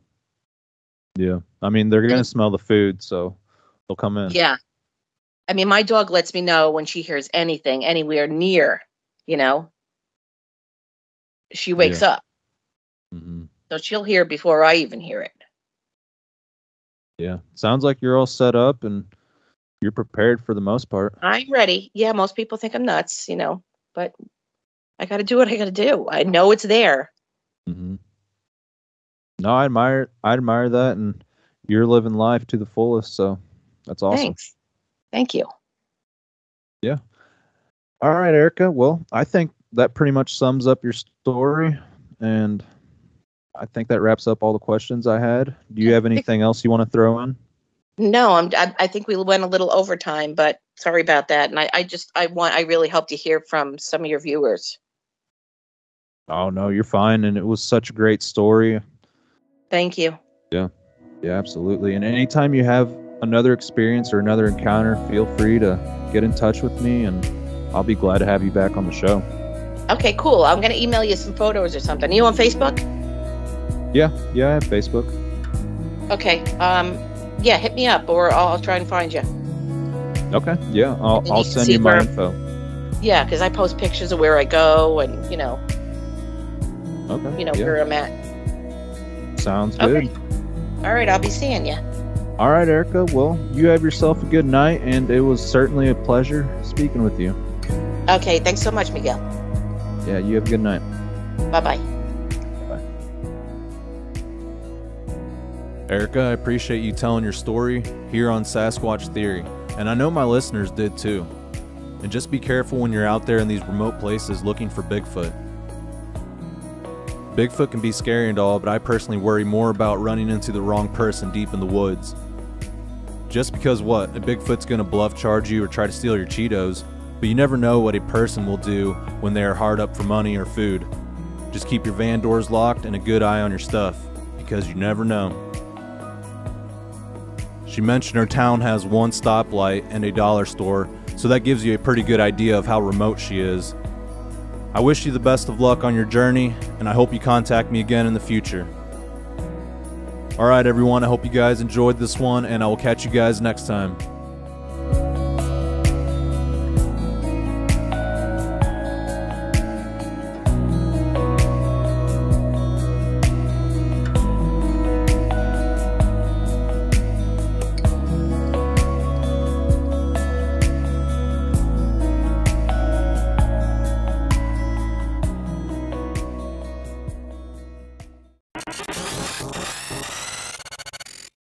Yeah. I mean, they're going to smell the food, so they'll come in. Yeah. I mean, my dog lets me know when she hears anything anywhere near, you know, she wakes up. Mm-hmm. So she'll hear before I even hear it. Yeah. Sounds like you're all set up and you're prepared for the most part. I'm ready. Yeah. Most people think I'm nuts, you know, but I got to do what I got to do. I know it's there. Mm-hmm. No, I admire that, and you're living life to the fullest, so that's awesome. Thanks. Thank you. Yeah. All right, Erica. Well, I think that pretty much sums up your story, and I think that wraps up all the questions I had. Do you have anything else you want to throw in? No, I think we went a little overtime, but sorry about that. And I really hope to hear from some of your viewers. Oh no, you're fine, and it was such a great story. Thank you. Yeah. Yeah, absolutely. And anytime you have another experience or another encounter, feel free to get in touch with me, and I'll be glad to have you back on the show. Okay, cool. I'm going to email you some photos or something. Are you on Facebook? Yeah. Yeah, I have Facebook. Okay. Yeah, hit me up, or I'll try and find you. Okay. Yeah, I'll send you my info. Yeah, because I post pictures of where I go and, you know, where I'm at. Sounds good. All right. I'll be seeing you. All right, Erica. Well, you have yourself a good night, and it was certainly a pleasure speaking with you. Okay. Thanks so much, Miguel. Yeah, you have a good night. Bye-bye. Bye. Erica, I appreciate you telling your story here on Sasquatch Theory, and I know my listeners did too. And just be careful when you're out there in these remote places looking for Bigfoot. Bigfoot can be scary and all, but I personally worry more about running into the wrong person deep in the woods. Just because what? A Bigfoot's gonna bluff charge you or try to steal your Cheetos, but you never know what a person will do when they are hard up for money or food. Just keep your van doors locked and a good eye on your stuff, because you never know. She mentioned her town has one stoplight and a dollar store, so that gives you a pretty good idea of how remote she is. I wish you the best of luck on your journey, and I hope you contact me again in the future. Alright everyone, I hope you guys enjoyed this one, and I will catch you guys next time.